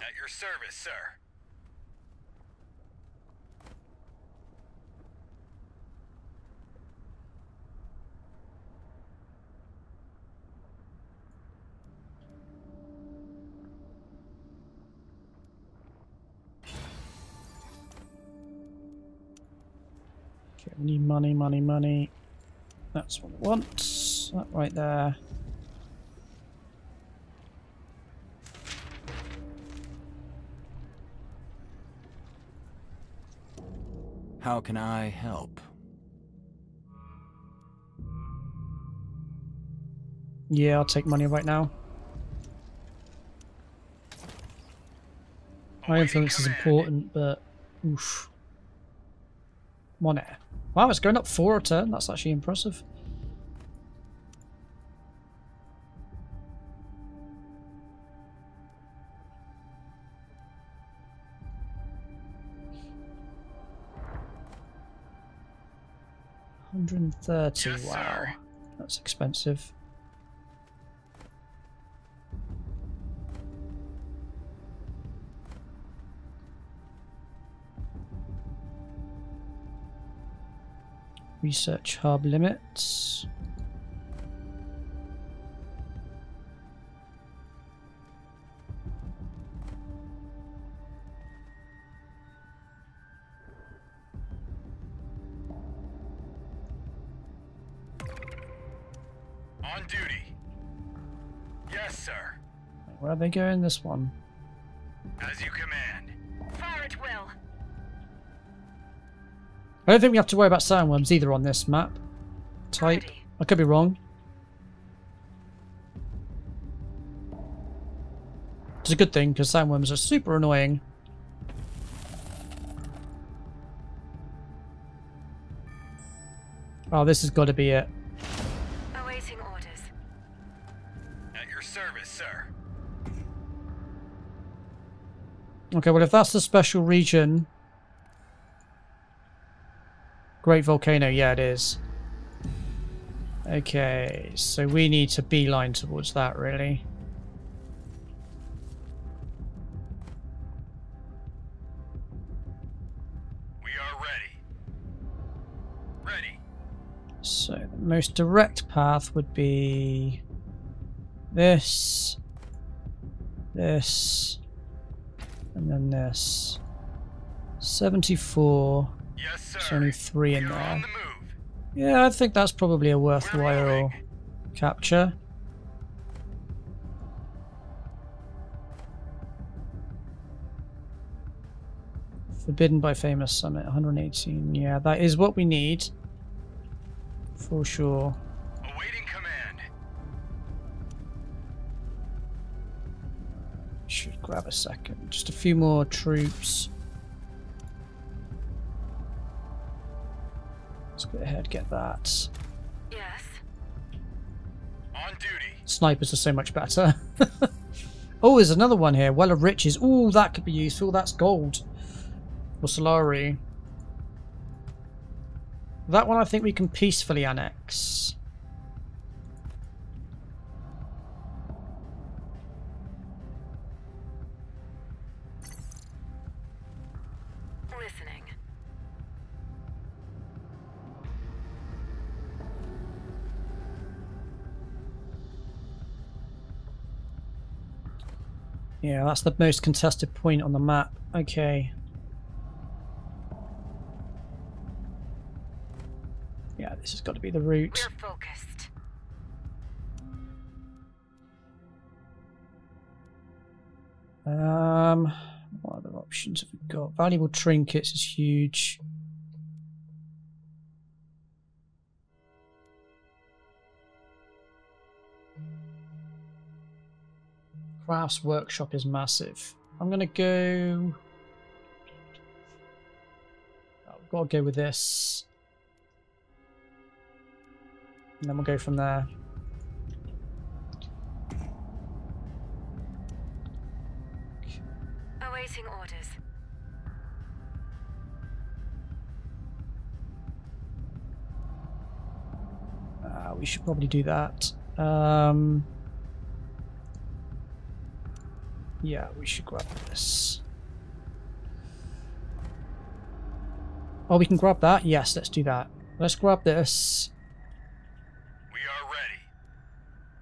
At your service, sir. Okay, we need money, money, money. That's what we want. That right there. How can I help? Yeah, I'll take money right now. My influence is important, but oof. Money. Wow, it's going up 4 a turn. That's actually impressive. $130. Yes, wow, sir. That's expensive. Research hub limits. On duty. Yes, sir. Where are they going this one? As you command. Fire at will. I don't think we have to worry about sandworms either on this map type. I could be wrong. It's a good thing because sandworms are super annoying. Oh, this has got to be it. Awaiting orders. At your service, sir. Okay, well, if that's the special region. Great volcano, yeah it is. Okay, so we need to beeline towards that, really. We are ready. So the most direct path would be This. This. And then this. 74. Yes, sir. 73 in there. Yeah, I think that's probably a worthwhile capture. Forbidden by Famous Summit, 118. Yeah, that is what we need. For sure. Awaiting command. Should grab a second. Just a few more troops. Let's go ahead, get that. Yes. On duty. Snipers are so much better. Oh, there's another one here. Well of Riches. Ooh, that could be useful. That's gold. Or Solari. That one I think we can peacefully annex. Listening. Yeah, that's the most contested point on the map. Okay. Yeah, this has got to be the route. We're focused. What other options have we got? Valuable trinkets is huge. Crafts workshop is massive. I'm gonna go. Oh, we've got to go with this. And then we'll go from there. Awaiting orders. We should probably do that. Yeah, we should grab this. Oh, we can grab that? Yes, let's do that. Let's grab this.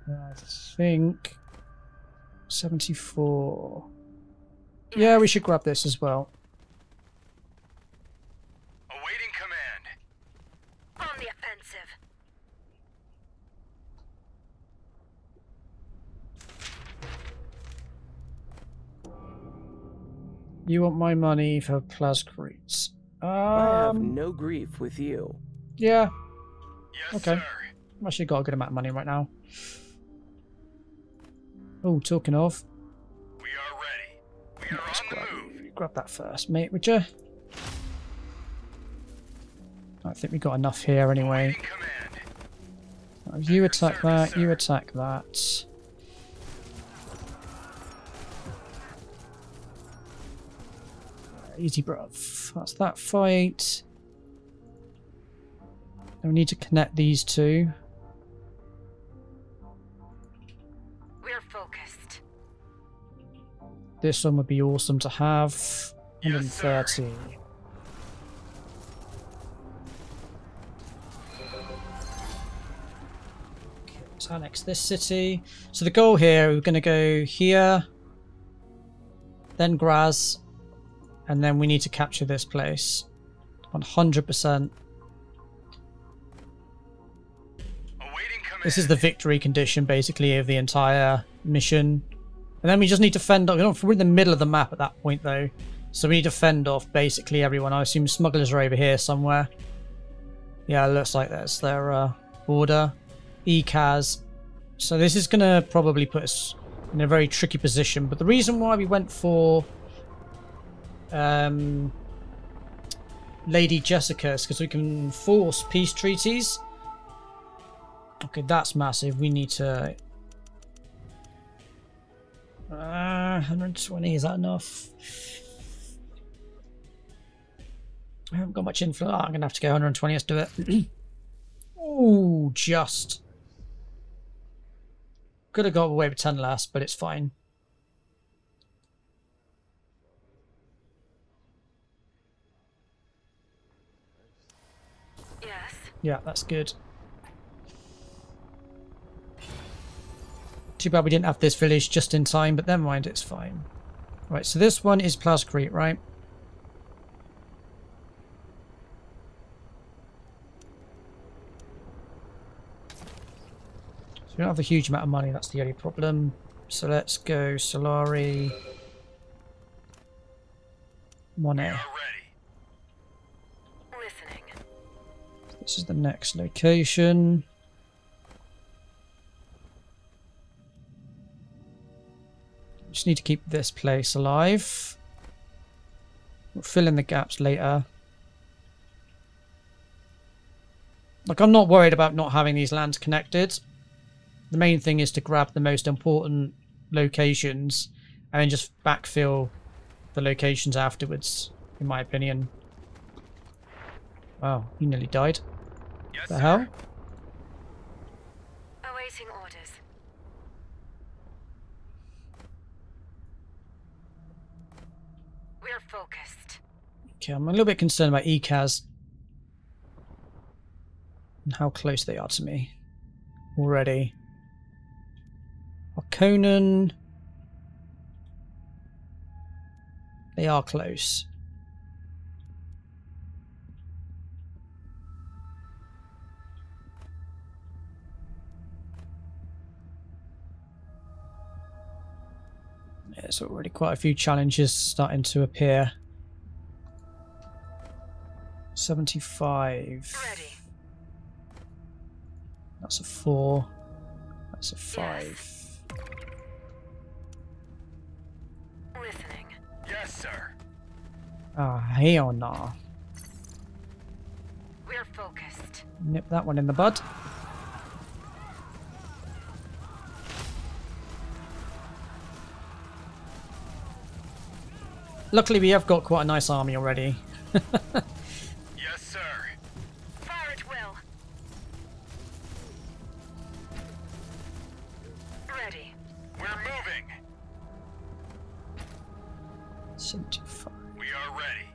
I think 74. Yeah, we should grab this as well. Awaiting command. On the offensive. You want my money for Plascrete? I have no grief with you. Yeah. Yes, okay. Sir. I've actually got a good amount of money right now. Oh, talking of. We are ready. We are on the move. Grab that first, mate, would you? I think we got enough here anyway. Oh, you attack that, you attack that. Easy, bruv. That's that fight. And we need to connect these two. This one would be awesome to have. 130. Yes, let's annex this city. So the goal here, we're going to go here, then Graz, and then we need to capture this place. 100%. This is the victory condition, basically, of the entire mission. And then we just need to fend off. We're in the middle of the map at that point, though. So we need to fend off basically everyone. I assume smugglers are over here somewhere. Yeah, it looks like that's their border. Ecaz. So this is going to probably put us in a very tricky position. But the reason why we went for Lady Jessica is because we can force peace treaties. Okay, that's massive. We need to... 120, is that enough? I haven't got much influence. Oh, I'm going to have to go 120, let's do it. Ooh, just. Could have got away with 10 less, but it's fine. Yes. Yeah, that's good. Too bad we didn't have this village just in time, but never mind, it's fine. Right, so this one is Plascrete, right? So we don't have a huge amount of money, that's the only problem. So let's go Solari. Money. This is the next location. Just need to keep this place alive. We'll fill in the gaps later. Like, I'm not worried about not having these lands connected. The main thing is to grab the most important locations and then just backfill the locations afterwards, in my opinion. Wow, he nearly died. Yes, the hell? Sir. Awaiting orders. We're focused. Okay, I'm a little bit concerned about Ecaz and how close they are to me already. Harkonnen. They are close. There's already quite a few challenges starting to appear. 75. Ready. That's a 4. That's a 5. Yes. Listening. Yes, sir. Ah, oh, hell nah. We're focused. Nip that one in the bud. Luckily, we have got quite a nice army already. Yes, sir. Fire at will. Ready. We're moving. 75. We are ready.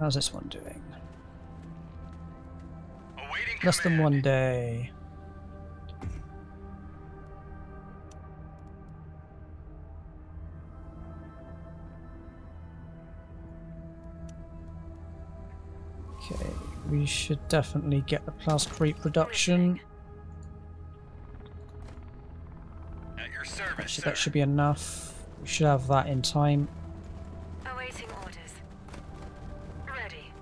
How's this one doing? Awaiting less command. Than 1 day. Okay, we should definitely get the Plascrete production. At your service, actually, that should be enough. We should have that in time. Awaiting orders. Ready.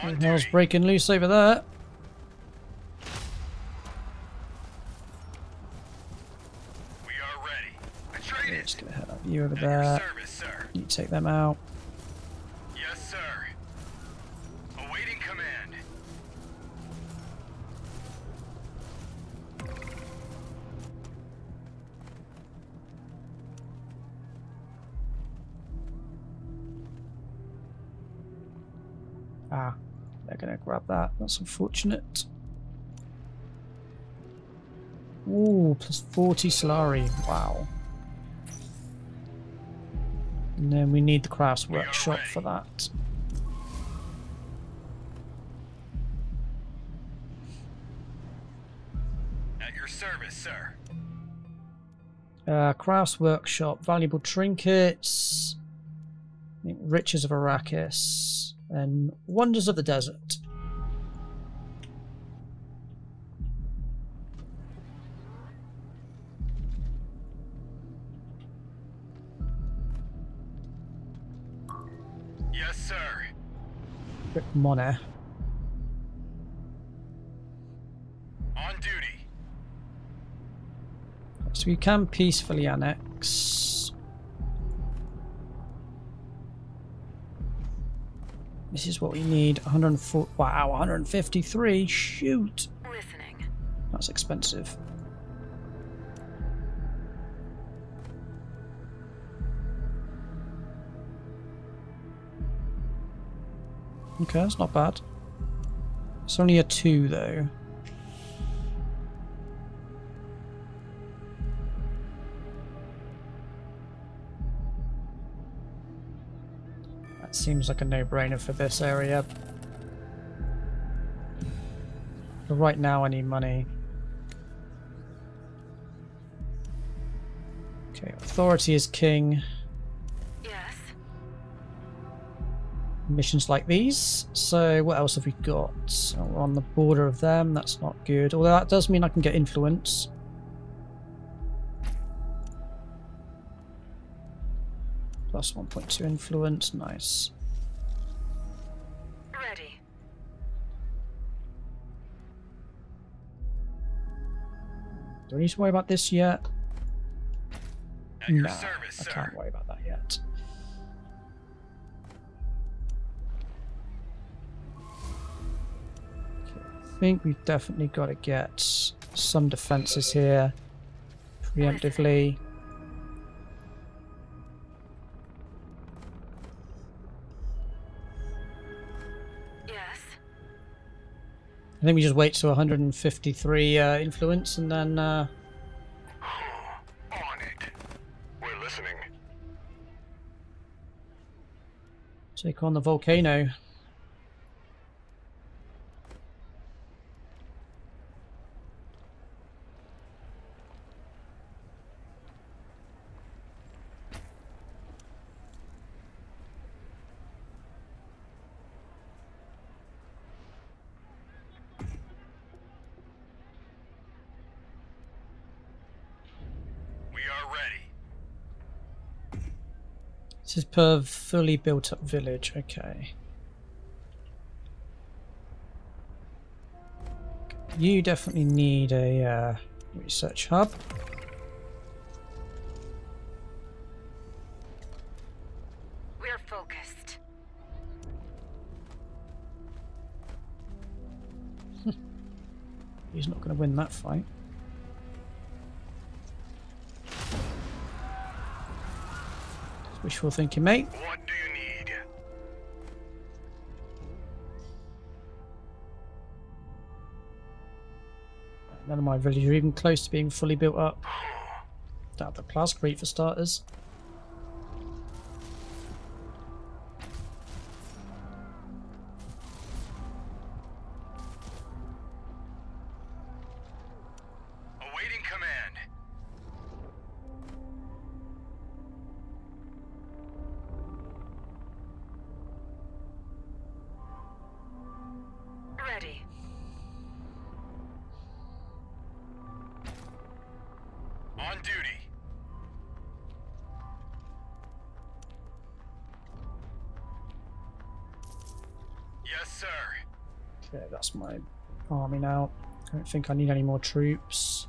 What the hell's breaking loose over there? We are ready. Atreides. Just gonna head up you over there. Service, sir. You take them out. Ah, they're going to grab that. That's unfortunate. Ooh, plus 40 Solari. Wow. And then we need the crafts workshop for that. At your service, sir. Crafts workshop, valuable trinkets, I think riches of Arrakis. And wonders of the desert. Yes, sir. Quick money. On duty. So we can peacefully annex. This is what we need. 104. Wow, 153. Shoot. Listening. That's expensive. Okay, that's not bad. It's only a 2 though. Seems like a no-brainer for this area. But right now I need money. Okay, authority is king. Yes. Missions like these. So what else have we got? Oh, we're on the border of them. That's not good. Although that does mean I can get influence. Plus 1.2 influence. Nice. Ready. Do I need to worry about this yet? No, I can't worry about that yet. Okay, I think we've definitely got to get some defenses here preemptively. Yes. I think we just wait to 153 influence and then. Take on the volcano. This is per fully built up village, okay. You definitely need a research hub. We're focused. He's not going to win that fight. Wishful thinking, mate. What do you need? None of my villages are even close to being fully built up. Don't have the Plascrete for starters. My army now. I don't think I need any more troops.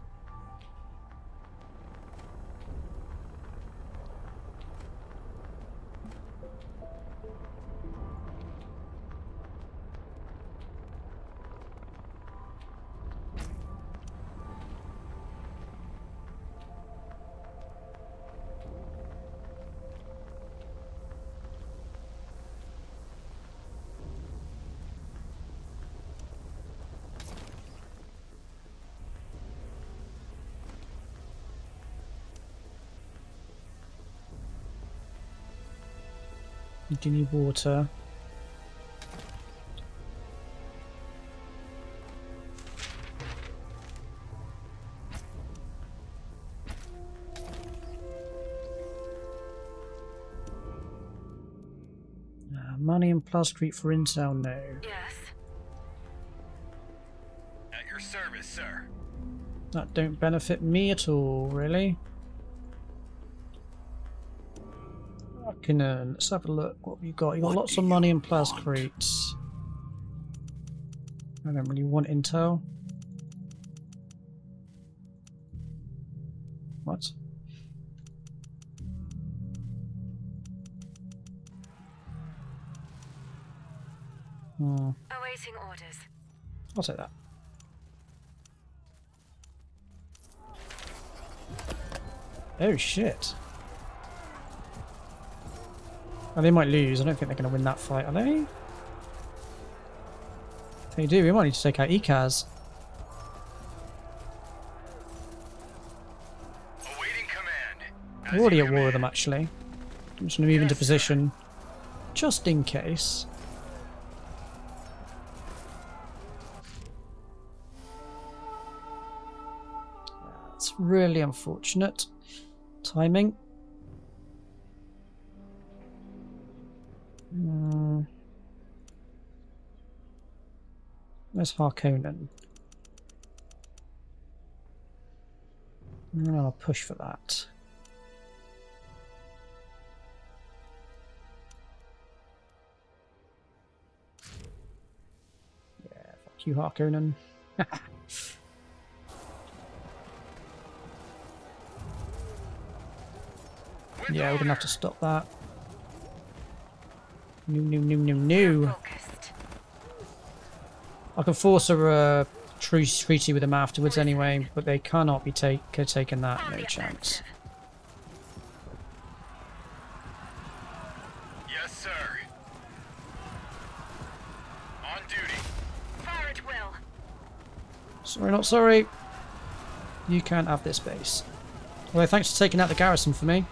Do you need water? Money and Plascrete for intel, no. Yes. At your service, sir. That don't benefit me at all, really. Let's have a look. What have you got? You got lots of money and Plascretes. I don't really want intel. What? Awaiting orders. I'll take that. Oh shit. Oh, they might lose. I don't think they're going to win that fight, are they? If they do, we might need to take out Ecaz. Awaiting command. We're already at war with them, actually. I'm just going to move into position, just in case. That's really unfortunate timing. Where's Harkonnen? I'll push for that. Yeah, fuck you, Harkonnen. Yeah, we're gonna have to stop that. No. I can force a treaty with them afterwards anyway, but they cannot be taken that, no chance. Yes, sir. On duty. Fire at will. Sorry, not sorry. You can't have this base. Well, thanks for taking out the garrison for me.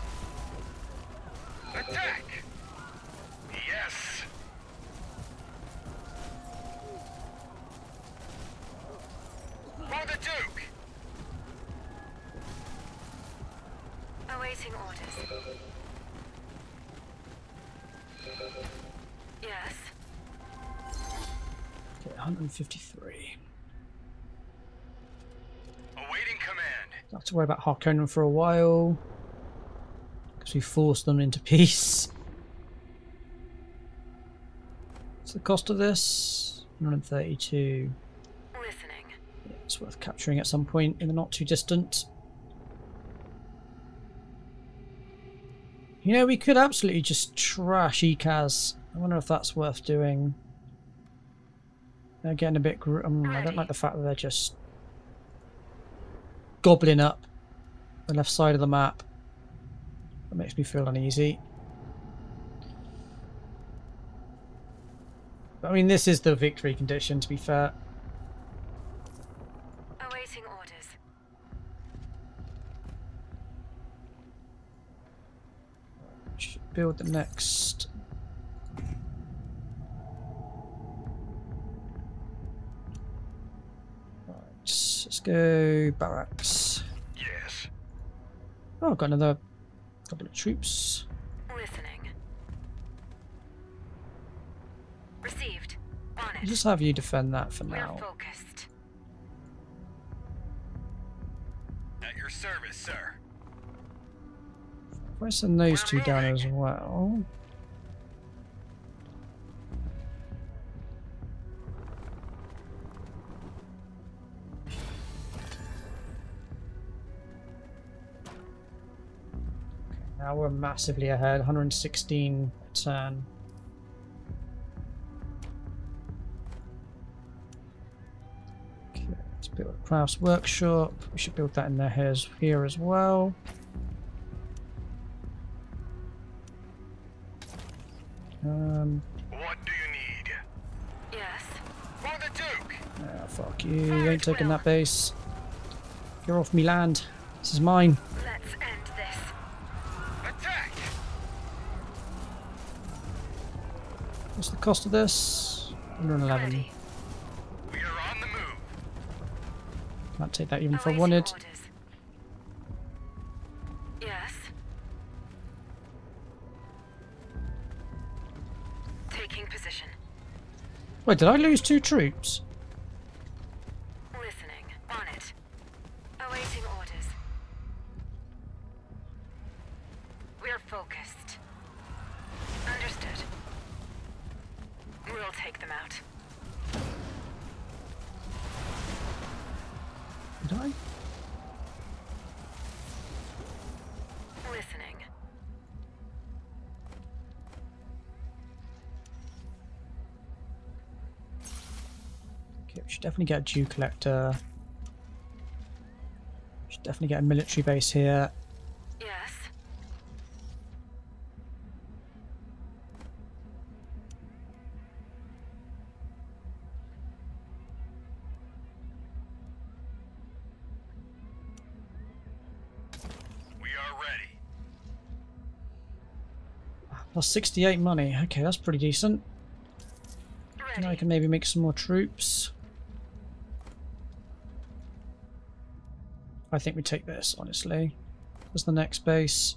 Worry about Harkonnen for a while because we forced them into peace. What's the cost of this? 132. Listening. Yeah, it's worth capturing at some point in the not too distant. You know, we could absolutely just trash Ecaz. I wonder if that's worth doing. They're getting a bit. I don't like the fact that they're just gobbling up the left side of the map. That makes me feel uneasy. But, I mean, this is the victory condition, to be fair. Awaiting orders. Should build the next. Let's go barracks. Yes. Oh, I've got another couple of troops. Listening. Received. On it. I'll just have you defend that for now. Focused. At your service, sir. If I send those two down as well. Now we're massively ahead, 116 a turn. Okay, let's build a crafts workshop. We should build that in their hairs here as well. What do you need? Yes. For the Duke. Oh, fuck you! You ain't taking that base. You're off me land. This is mine. Let's end. What's the cost of this? 111. We are on the move. Can't take that even if I wanted. Yes. Taking position. Wait, did I lose two troops? Listening. On it. Awaiting orders. We're focused. Understood. We'll take them out. Did I? Listening. Okay, we should definitely get a Jew collector. We should definitely get a military base here. Plus 68 money. Okay, that's pretty decent. Ready. Now I can maybe make some more troops. I think we take this, honestly. There's the next base.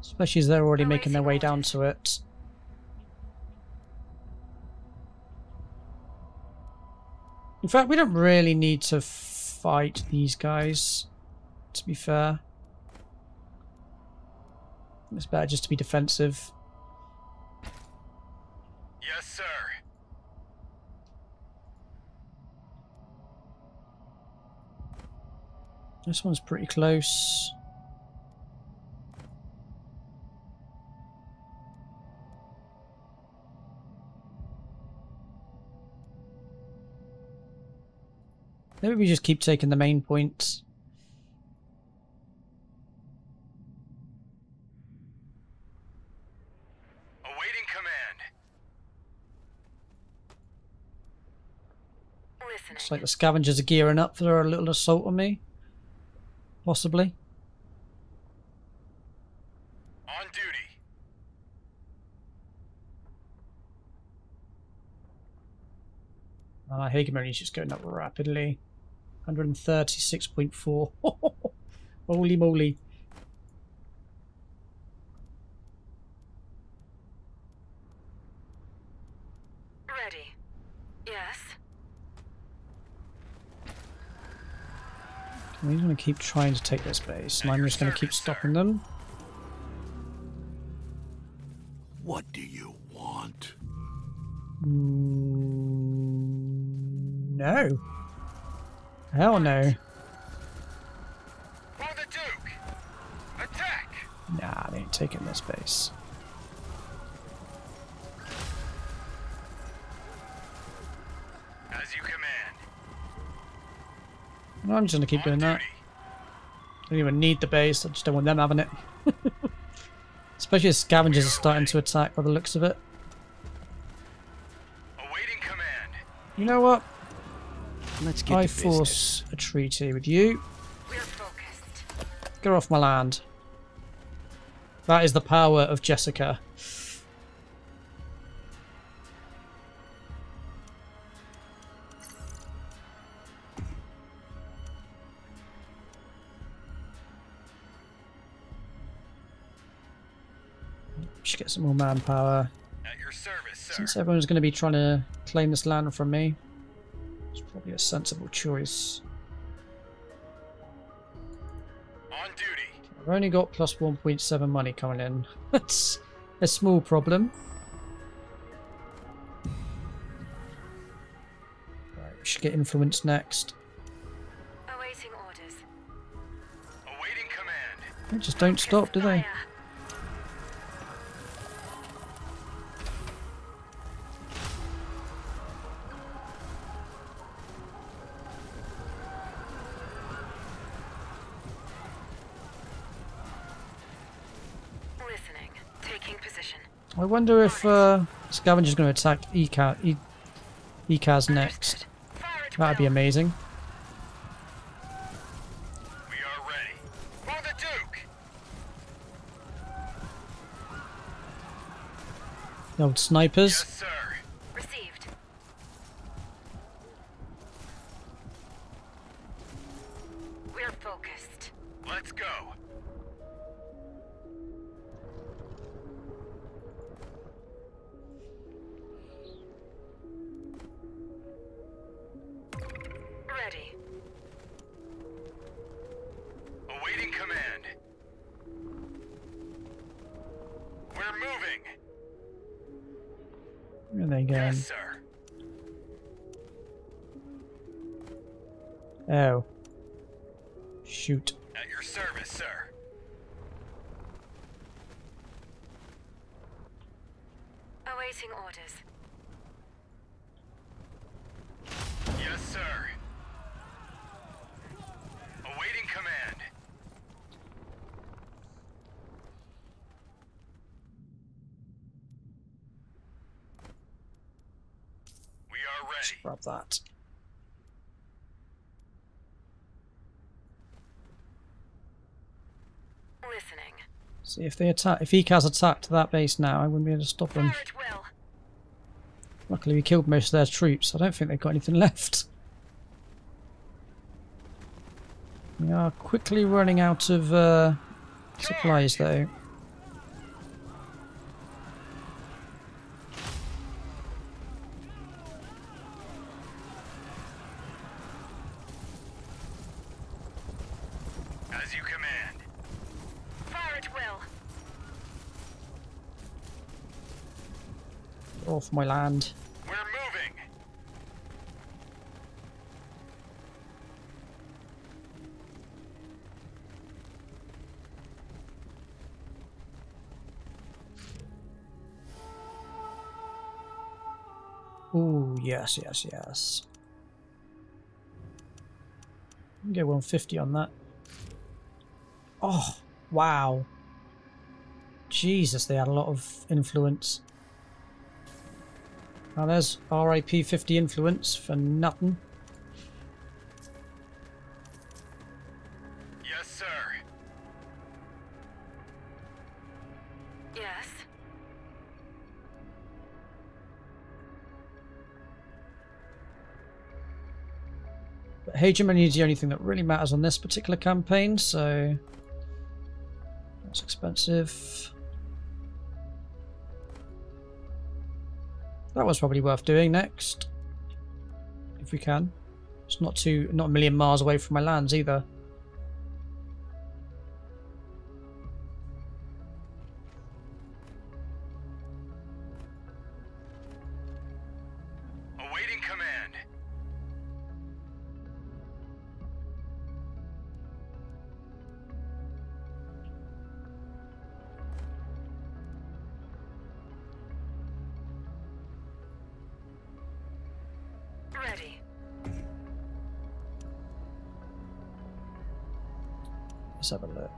Especially as they're already making their way down to it. In fact, we don't really need to fight these guys, to be fair. It's better just to be defensive. Yes, sir. This one's pretty close. Maybe we just keep taking the main points. Awaiting command. Looks like the scavengers are gearing up for a little assault on me. Possibly. On duty. Our hegemony is just going up rapidly. 136.4. Holy moly. Ready. Yes. I'm just going to keep trying to take this base, and I'm just going to keep stopping them. What do you want? No. Hell no. For the Duke. Attack. Nah, they ain't taking this base. As you command. I'm just gonna keep doing that. I don't even need the base, I just don't want them having it. Especially as scavengers are starting to attack by the looks of it. Awaiting command. You know what? Let's get I force business. A treaty with you. We're focused. Get off my land. That is the power of Jessica. Should get some more manpower. At your service, sir. Since everyone's going to be trying to claim this land from me. It's probably a sensible choice. On duty. I've only got plus 1.7 money coming in. That's a small problem. Right, we should get influence next. Awaiting orders. Awaiting command. They just don't stop, do they? I wonder if Scavenger's going to attack Ecaz next. That would be amazing. We are ready. For the Duke. The old snipers. Yes, sir. Received. We're focused. Let's go. Yes, sir. Oh. Shoot. At your service, sir. Awaiting orders. Yes, sir. Awaiting command. Grab that. Listening. See if they attack. If Ecaz attacked that base now, I wouldn't be able to stop them. Luckily, we killed most of their troops. I don't think they've got anything left. We are quickly running out of supplies, though. Off my land. We're moving. Oh yes, yes, yes. You can get 150 on that. Oh wow. Jesus, they had a lot of influence. Now there's RIP 50 influence for nothing. Yes, sir. Yes. But hegemony is the only thing that really matters on this particular campaign, so that's expensive. That was probably worth doing next, if we can. It's not a million miles away from my lands either. Awaiting command. Let's have a look.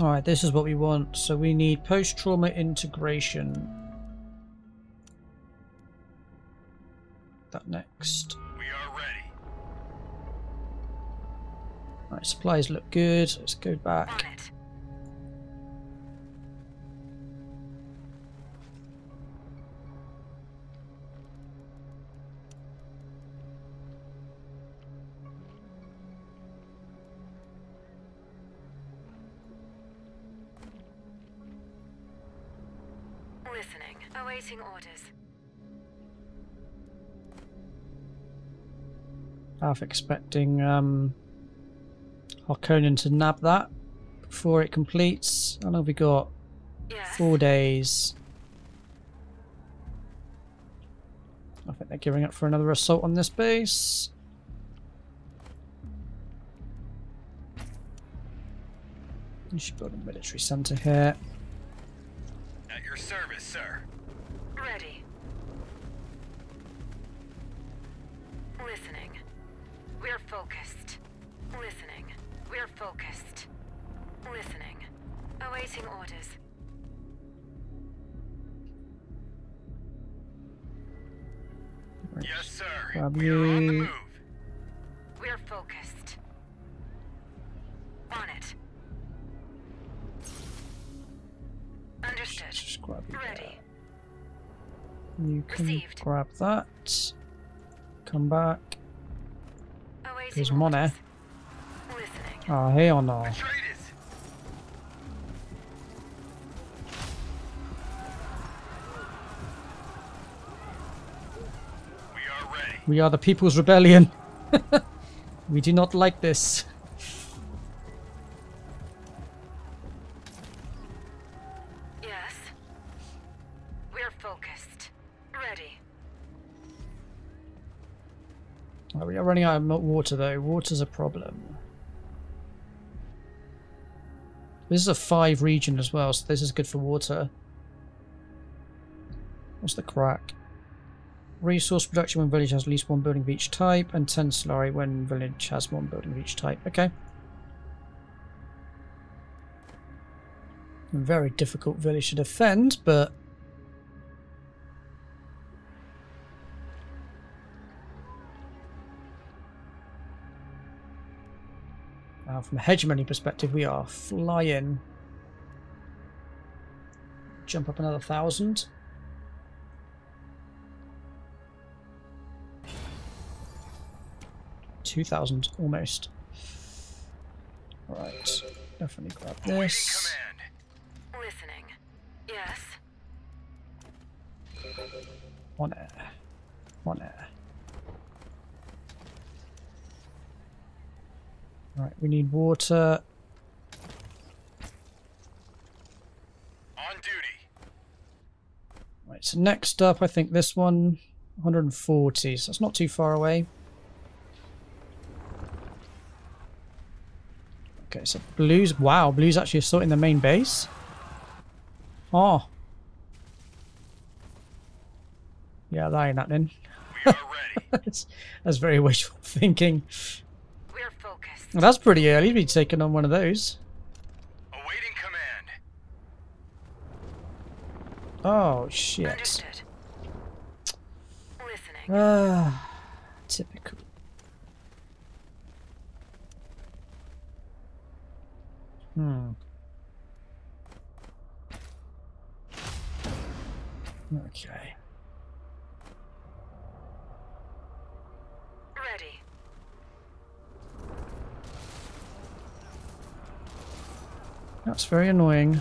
Alright, this is what we want. So we need post-trauma integration. That next. We are ready. Alright, supplies look good. Let's go back. On it. Listening. Awaiting orders. Half expecting Harkonnen to nab that before it completes. How long have we got? Yes. 4 days. I think they're gearing up for another assault on this base. We should build a military centre here. At your service, sir. Ready. Listening. We're focused. Listening. We're focused. Listening. Awaiting orders. Yes, sir. We're on the move. We're focused. On it. Understood. Just grab you ready. There. You can received. Grab that. Come back. Awaiting there's money. Listening. Oh, hell no. Atreides. We are ready. We are the People's Rebellion. We do not like this. We are running out of water though. Water's a problem. This is a 5 region as well, so this is good for water. What's the crack? Resource production when village has at least 1 building of each type, and 10 Solari when village has 1 building of each type. Okay. A very difficult village to defend, but from a hegemony perspective, we are flying. Jump up another 1,000. 2,000 almost. Right, definitely grab this. Listening. Yes. On air. On air. Right, we need water. On duty. Right, so next up, I think this one, 140, so it's not too far away. Okay, so Blue's, wow, Blue's actually assaulting the main base. Oh. Yeah, that ain't happening. We are ready. That's very wishful thinking. We're focused. Well, that's pretty early to be taking on one of those. Awaiting command. Oh, shit. Understood. Listening. Typical. Hmm. Okay. Ready. That's very annoying.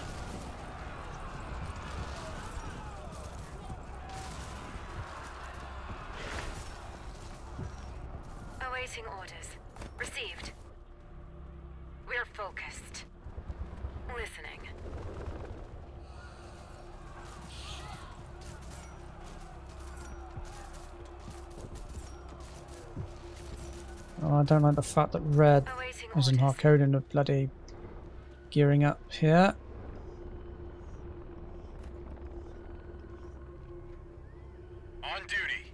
Awaiting orders. Received. We're focused. Listening. Oh, I don't like the fact that red is in Harkonnen of bloody gearing up here. On duty.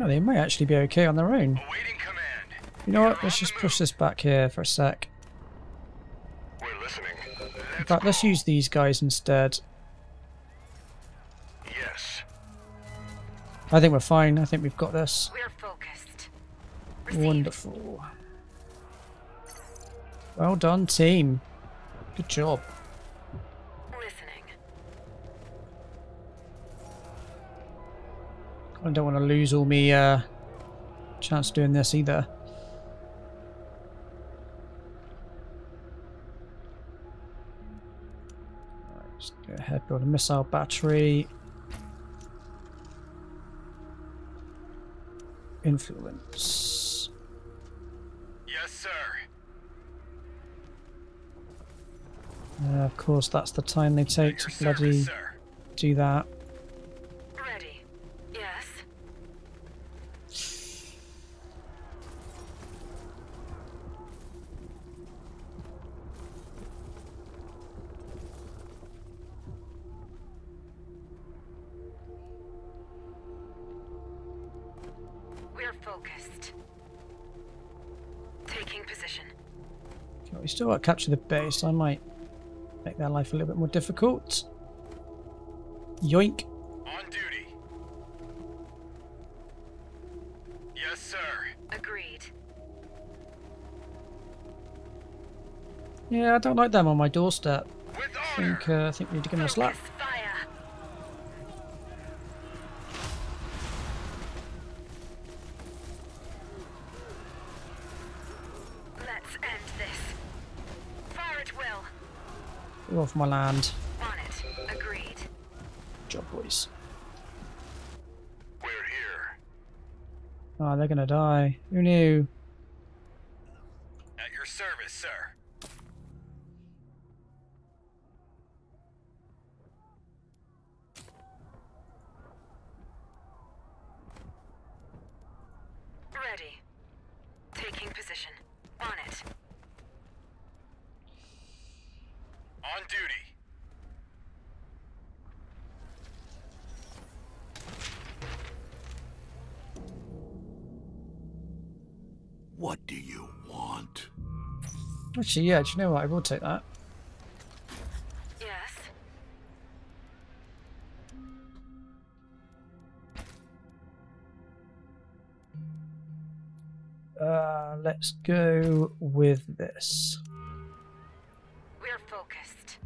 Oh, they may actually be okay on their own. You know what? Let's just push this back here for a sec. In fact, let's use these guys instead. Yes. I think we're fine. I think we've got this. We're focused. Wonderful. Well done, team. Good job. Listening. I don't want to lose all my chance doing this either. Go ahead, build a missile battery. Influence. Yes, sir. Of course, that's the time they take to bloody do that. Ready. Yes. Focused. Taking position. Okay, we still got to capture the base. I might make their life a little bit more difficult. Yoink. On duty. Yes, sir. Agreed. Yeah, I don't like them on my doorstep. With honor. I think we need to give them a slap. Off my land. On it. Agreed. Good job, boys. We're here. Oh, they're gonna die. Who knew? At your service, sir. Ready. Taking position. On it. On duty. What do you want? Actually, yeah, do you know what? I will take that. Yes. Let's go with this. Focused.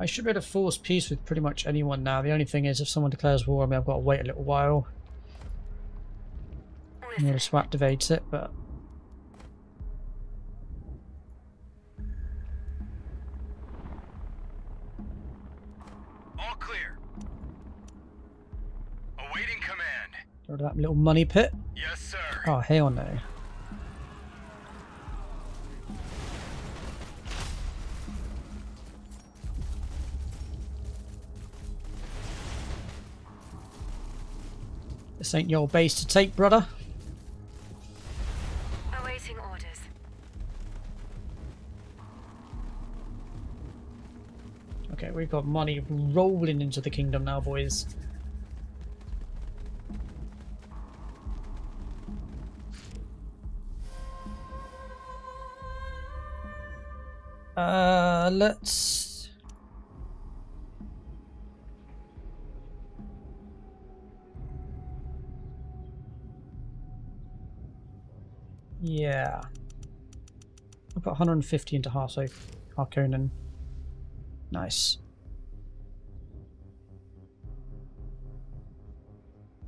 I should be able to force peace with pretty much anyone now. The only thing is, if someone declares war on me, I've got to wait a little while. This activates it, but... all clear. Awaiting command. Go to that little money pit. Yes, sir. Oh, hell no. This ain't your base to take, brother. Awaiting orders. Okay, we've got money rolling into the kingdom now, boys. Let's... yeah, I've got 150 into Harkonnen. Nice.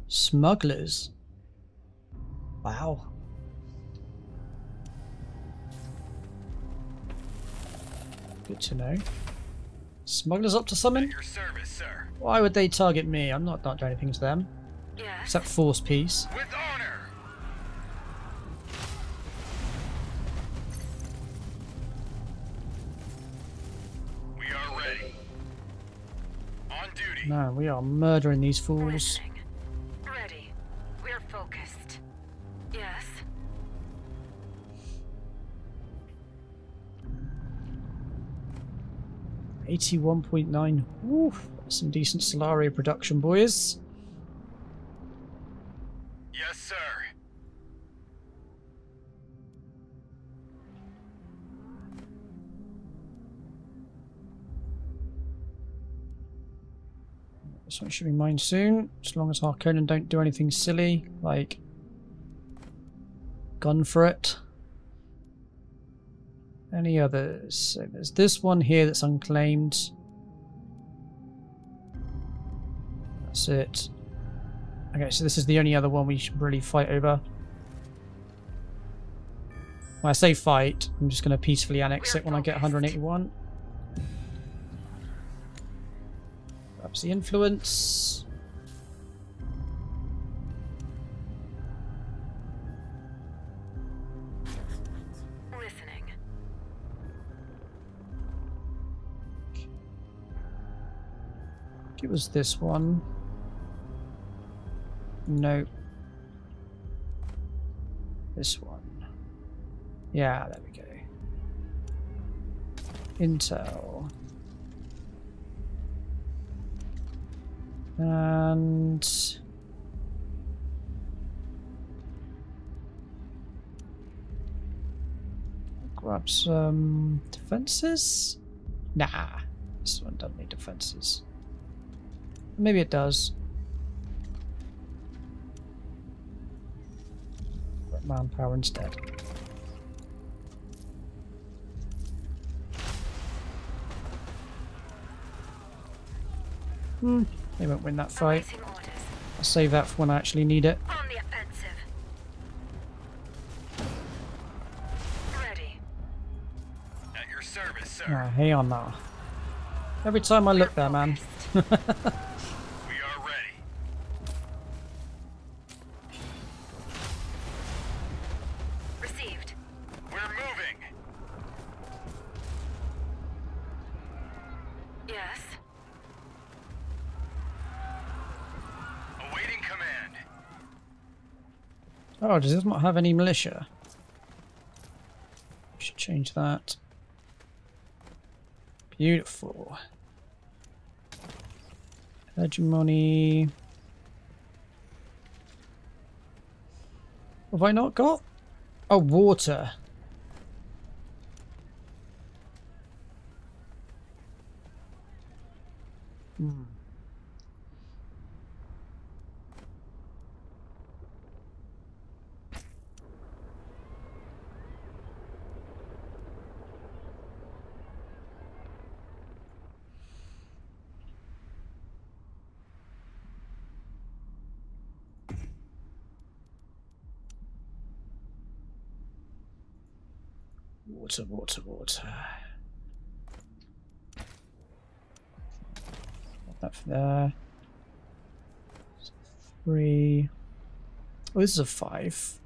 Smugglers. Wow. Good to know. Smugglers up to something? At your service, sir. Why would they target me? I'm not doing anything to them. Yeah. Except force peace. With honor. No, we are murdering these fools. Ready. We're focused. Yes. $81.9. Woof. Some decent Solari production, boys. Yes, sir. So it should be mine soon, as long as Harkonnen don't do anything silly, like gun for it. Any others? So there's this one here that's unclaimed. That's it. Okay, so this is the only other one we should really fight over. When I say fight, I'm just going to peacefully annex it when I get 181. The influence. Listening. It was this one. No. This one. Yeah, there we go. Intel. And grab some defenses. Nah, this one doesn't need defenses. Maybe it does. Grab manpower instead. Hmm. They won't win that fight. I'll save that for when I actually need it. On the offensive. Ready. At your service, sir. Oh, hey on now. Every time I look there, man. We are ready. Received. We're moving. Yes. Oh, does this not have any militia? Should change that. Beautiful. Hegemony. Have I not got? Oh, water. Hmm. Water, water, water. Put that there. So 3. Oh, this is a 5.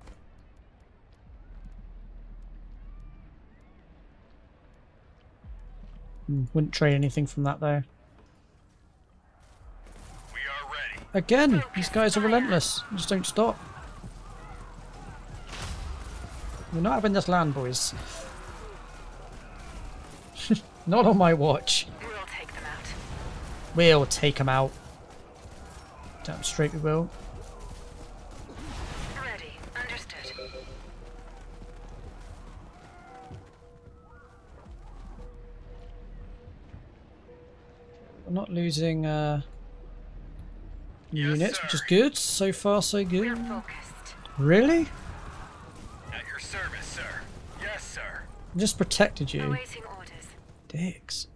Wouldn't trade anything from that though. We are ready. Again, these guys are relentless. They just don't stop. We're not having this land, boys. Not on my watch. We'll take them out. We'll take them out. Damn straight we will. Ready. Understood. We're not losing units, which is good. So far, so good. We're focused. Really? Service, sir. Yes, sir. I just protected you. Awaiting orders. Dicks.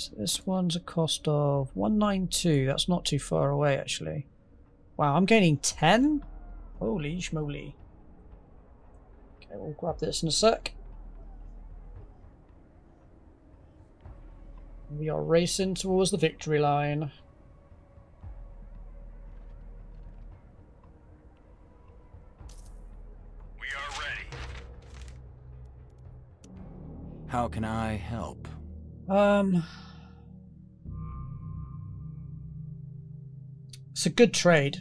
So this one's a cost of 192. That's not too far away, actually. Wow, I'm gaining 10? Holy schmoly. Okay, we'll grab this in a sec. We are racing towards the victory line. We are ready. How can I help? It's a good trade,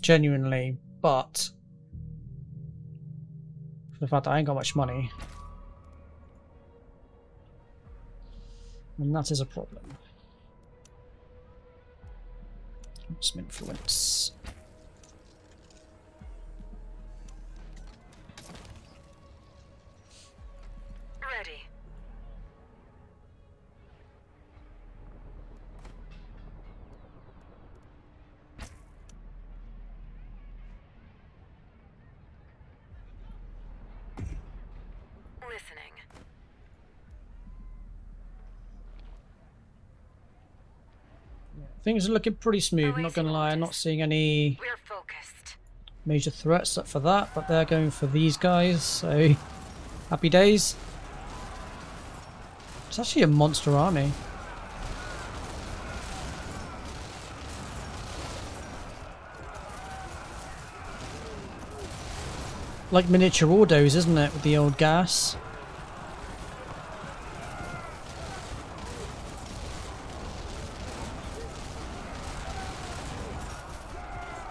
genuinely, but for the fact that I ain't got much money, and that is a problem. Some influence. Ready. Things are looking pretty smooth, not going to lie. I'm not seeing any major threats up for that, but they're going for these guys, so happy days. It's actually a monster army. Like miniature autos, isn't it, with the old gas?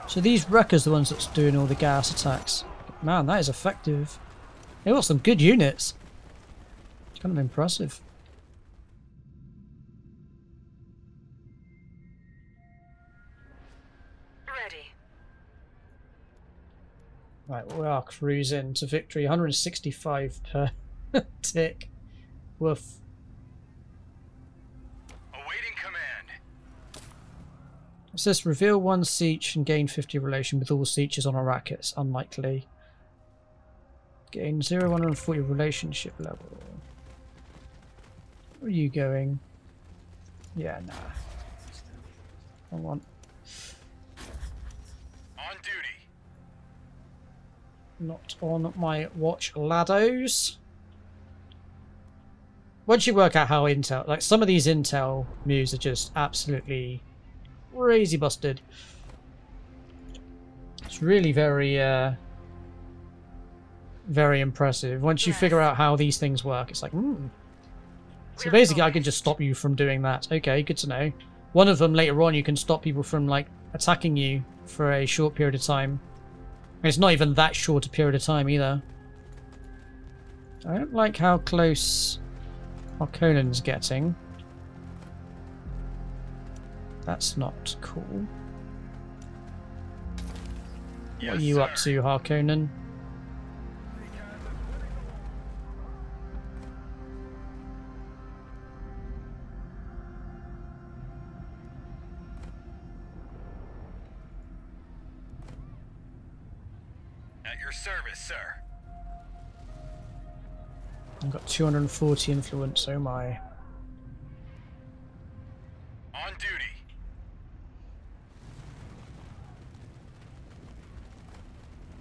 So these wreckers are the ones that's doing all the gas attacks. Man, that is effective. They got some good units. It's kind of impressive. Ready. Right, we are cruising to victory. 165 per tick. Woof. It says reveal one siege and gain 50 relation with all sieges on Arrakis. Unlikely. Gain 0-140 relationship level. Where are you going? Yeah, nah. I want. On duty. Not on my watch, laddos. Once you work out how intel, like some of these intel moves are just absolutely crazy busted. It's really very impressive. Once you figure out how these things work, it's like, So basically I can just stop you from doing that. Okay, good to know. One of them later on you can stop people from like attacking you for a short period of time. And it's not even that short a period of time either. I don't like how close Harkonnen's getting. That's not cool. Yes, what are you up to, Harkonnen? At your service, sir. I've got 240 influence, oh my. On duty.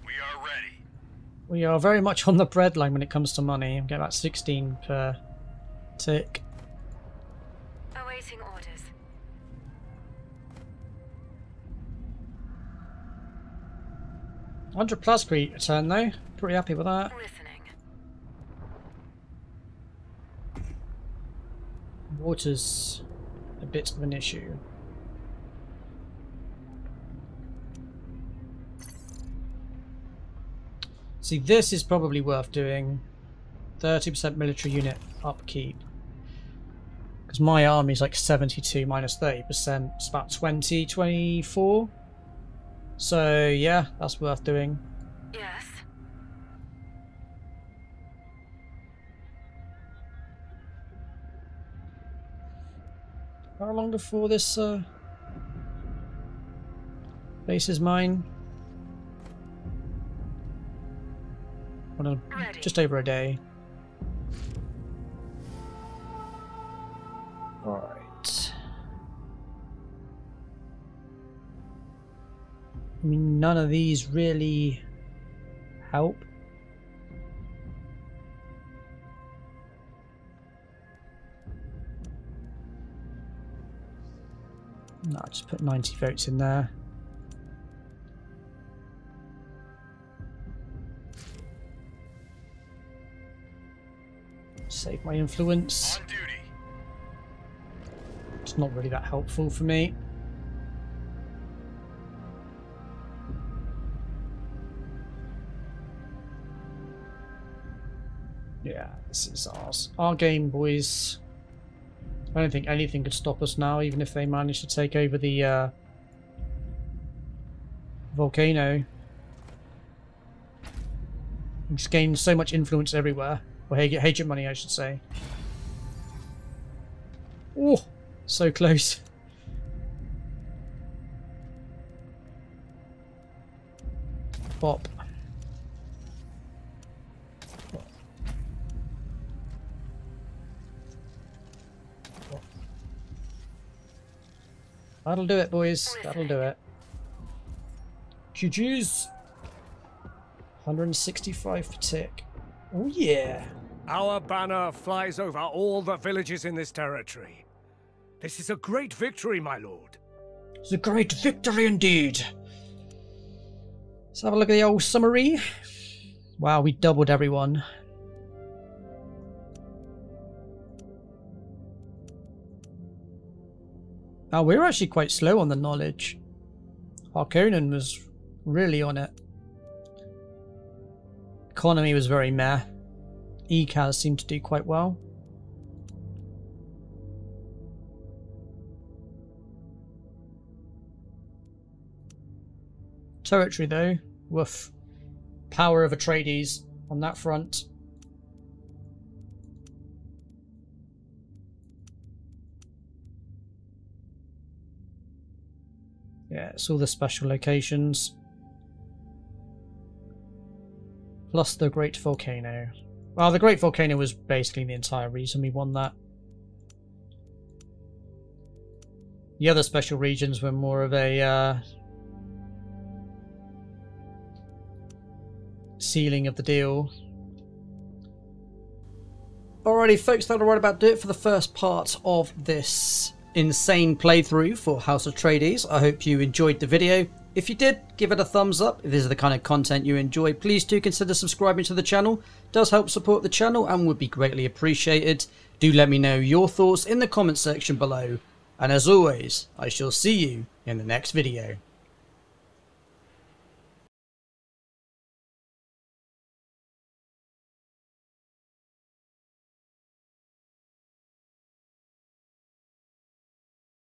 We are ready. We are very much on the breadline when it comes to money. I get about 16 per tick. Awaiting orders. $100 Plascrete return though. Pretty happy with that. Listening. Water's a bit of an issue. See, this is probably worth doing. 30% military unit upkeep. Because my army's like 72 minus 30%. It's about 20, 24. So, yeah, that's worth doing. Yes. How long before this base is mine? Just over a day. Alright. I mean, none of these really help. No, just put 90 votes in there. Save my influence. It's not really that helpful for me. Yeah, this is ours. Our game, boys. I don't think anything could stop us now, even if they manage to take over the volcano. We just gained so much influence everywhere. Or agent money, I should say. Oh, so close. Bop. Bop. Bop. That'll do it, boys. That'll do it. GG's. 165 per tick. Oh, yeah. Our banner flies over all the villages in this territory. This is a great victory, my lord. It's a great victory indeed. Let's have a look at the old summary. Wow, we doubled everyone. Now, we're actually quite slow on the knowledge. Harkonnen was really on it. Economy was very meh. Ecaz seemed to do quite well. Territory though, woof. Power of Atreides on that front. Yeah, it's all the special locations. Plus the Great Volcano. Well, the Great Volcano was basically the entire reason we won that. The other special regions were more of a sealing of the deal. Alrighty, folks, that'll right about do it for the first part of this insane playthrough for House Atreides. I hope you enjoyed the video. If you did, give it a thumbs up. If this is the kind of content you enjoy, please do consider subscribing to the channel. It does help support the channel and would be greatly appreciated. Do let me know your thoughts in the comment section below. And as always, I shall see you in the next video.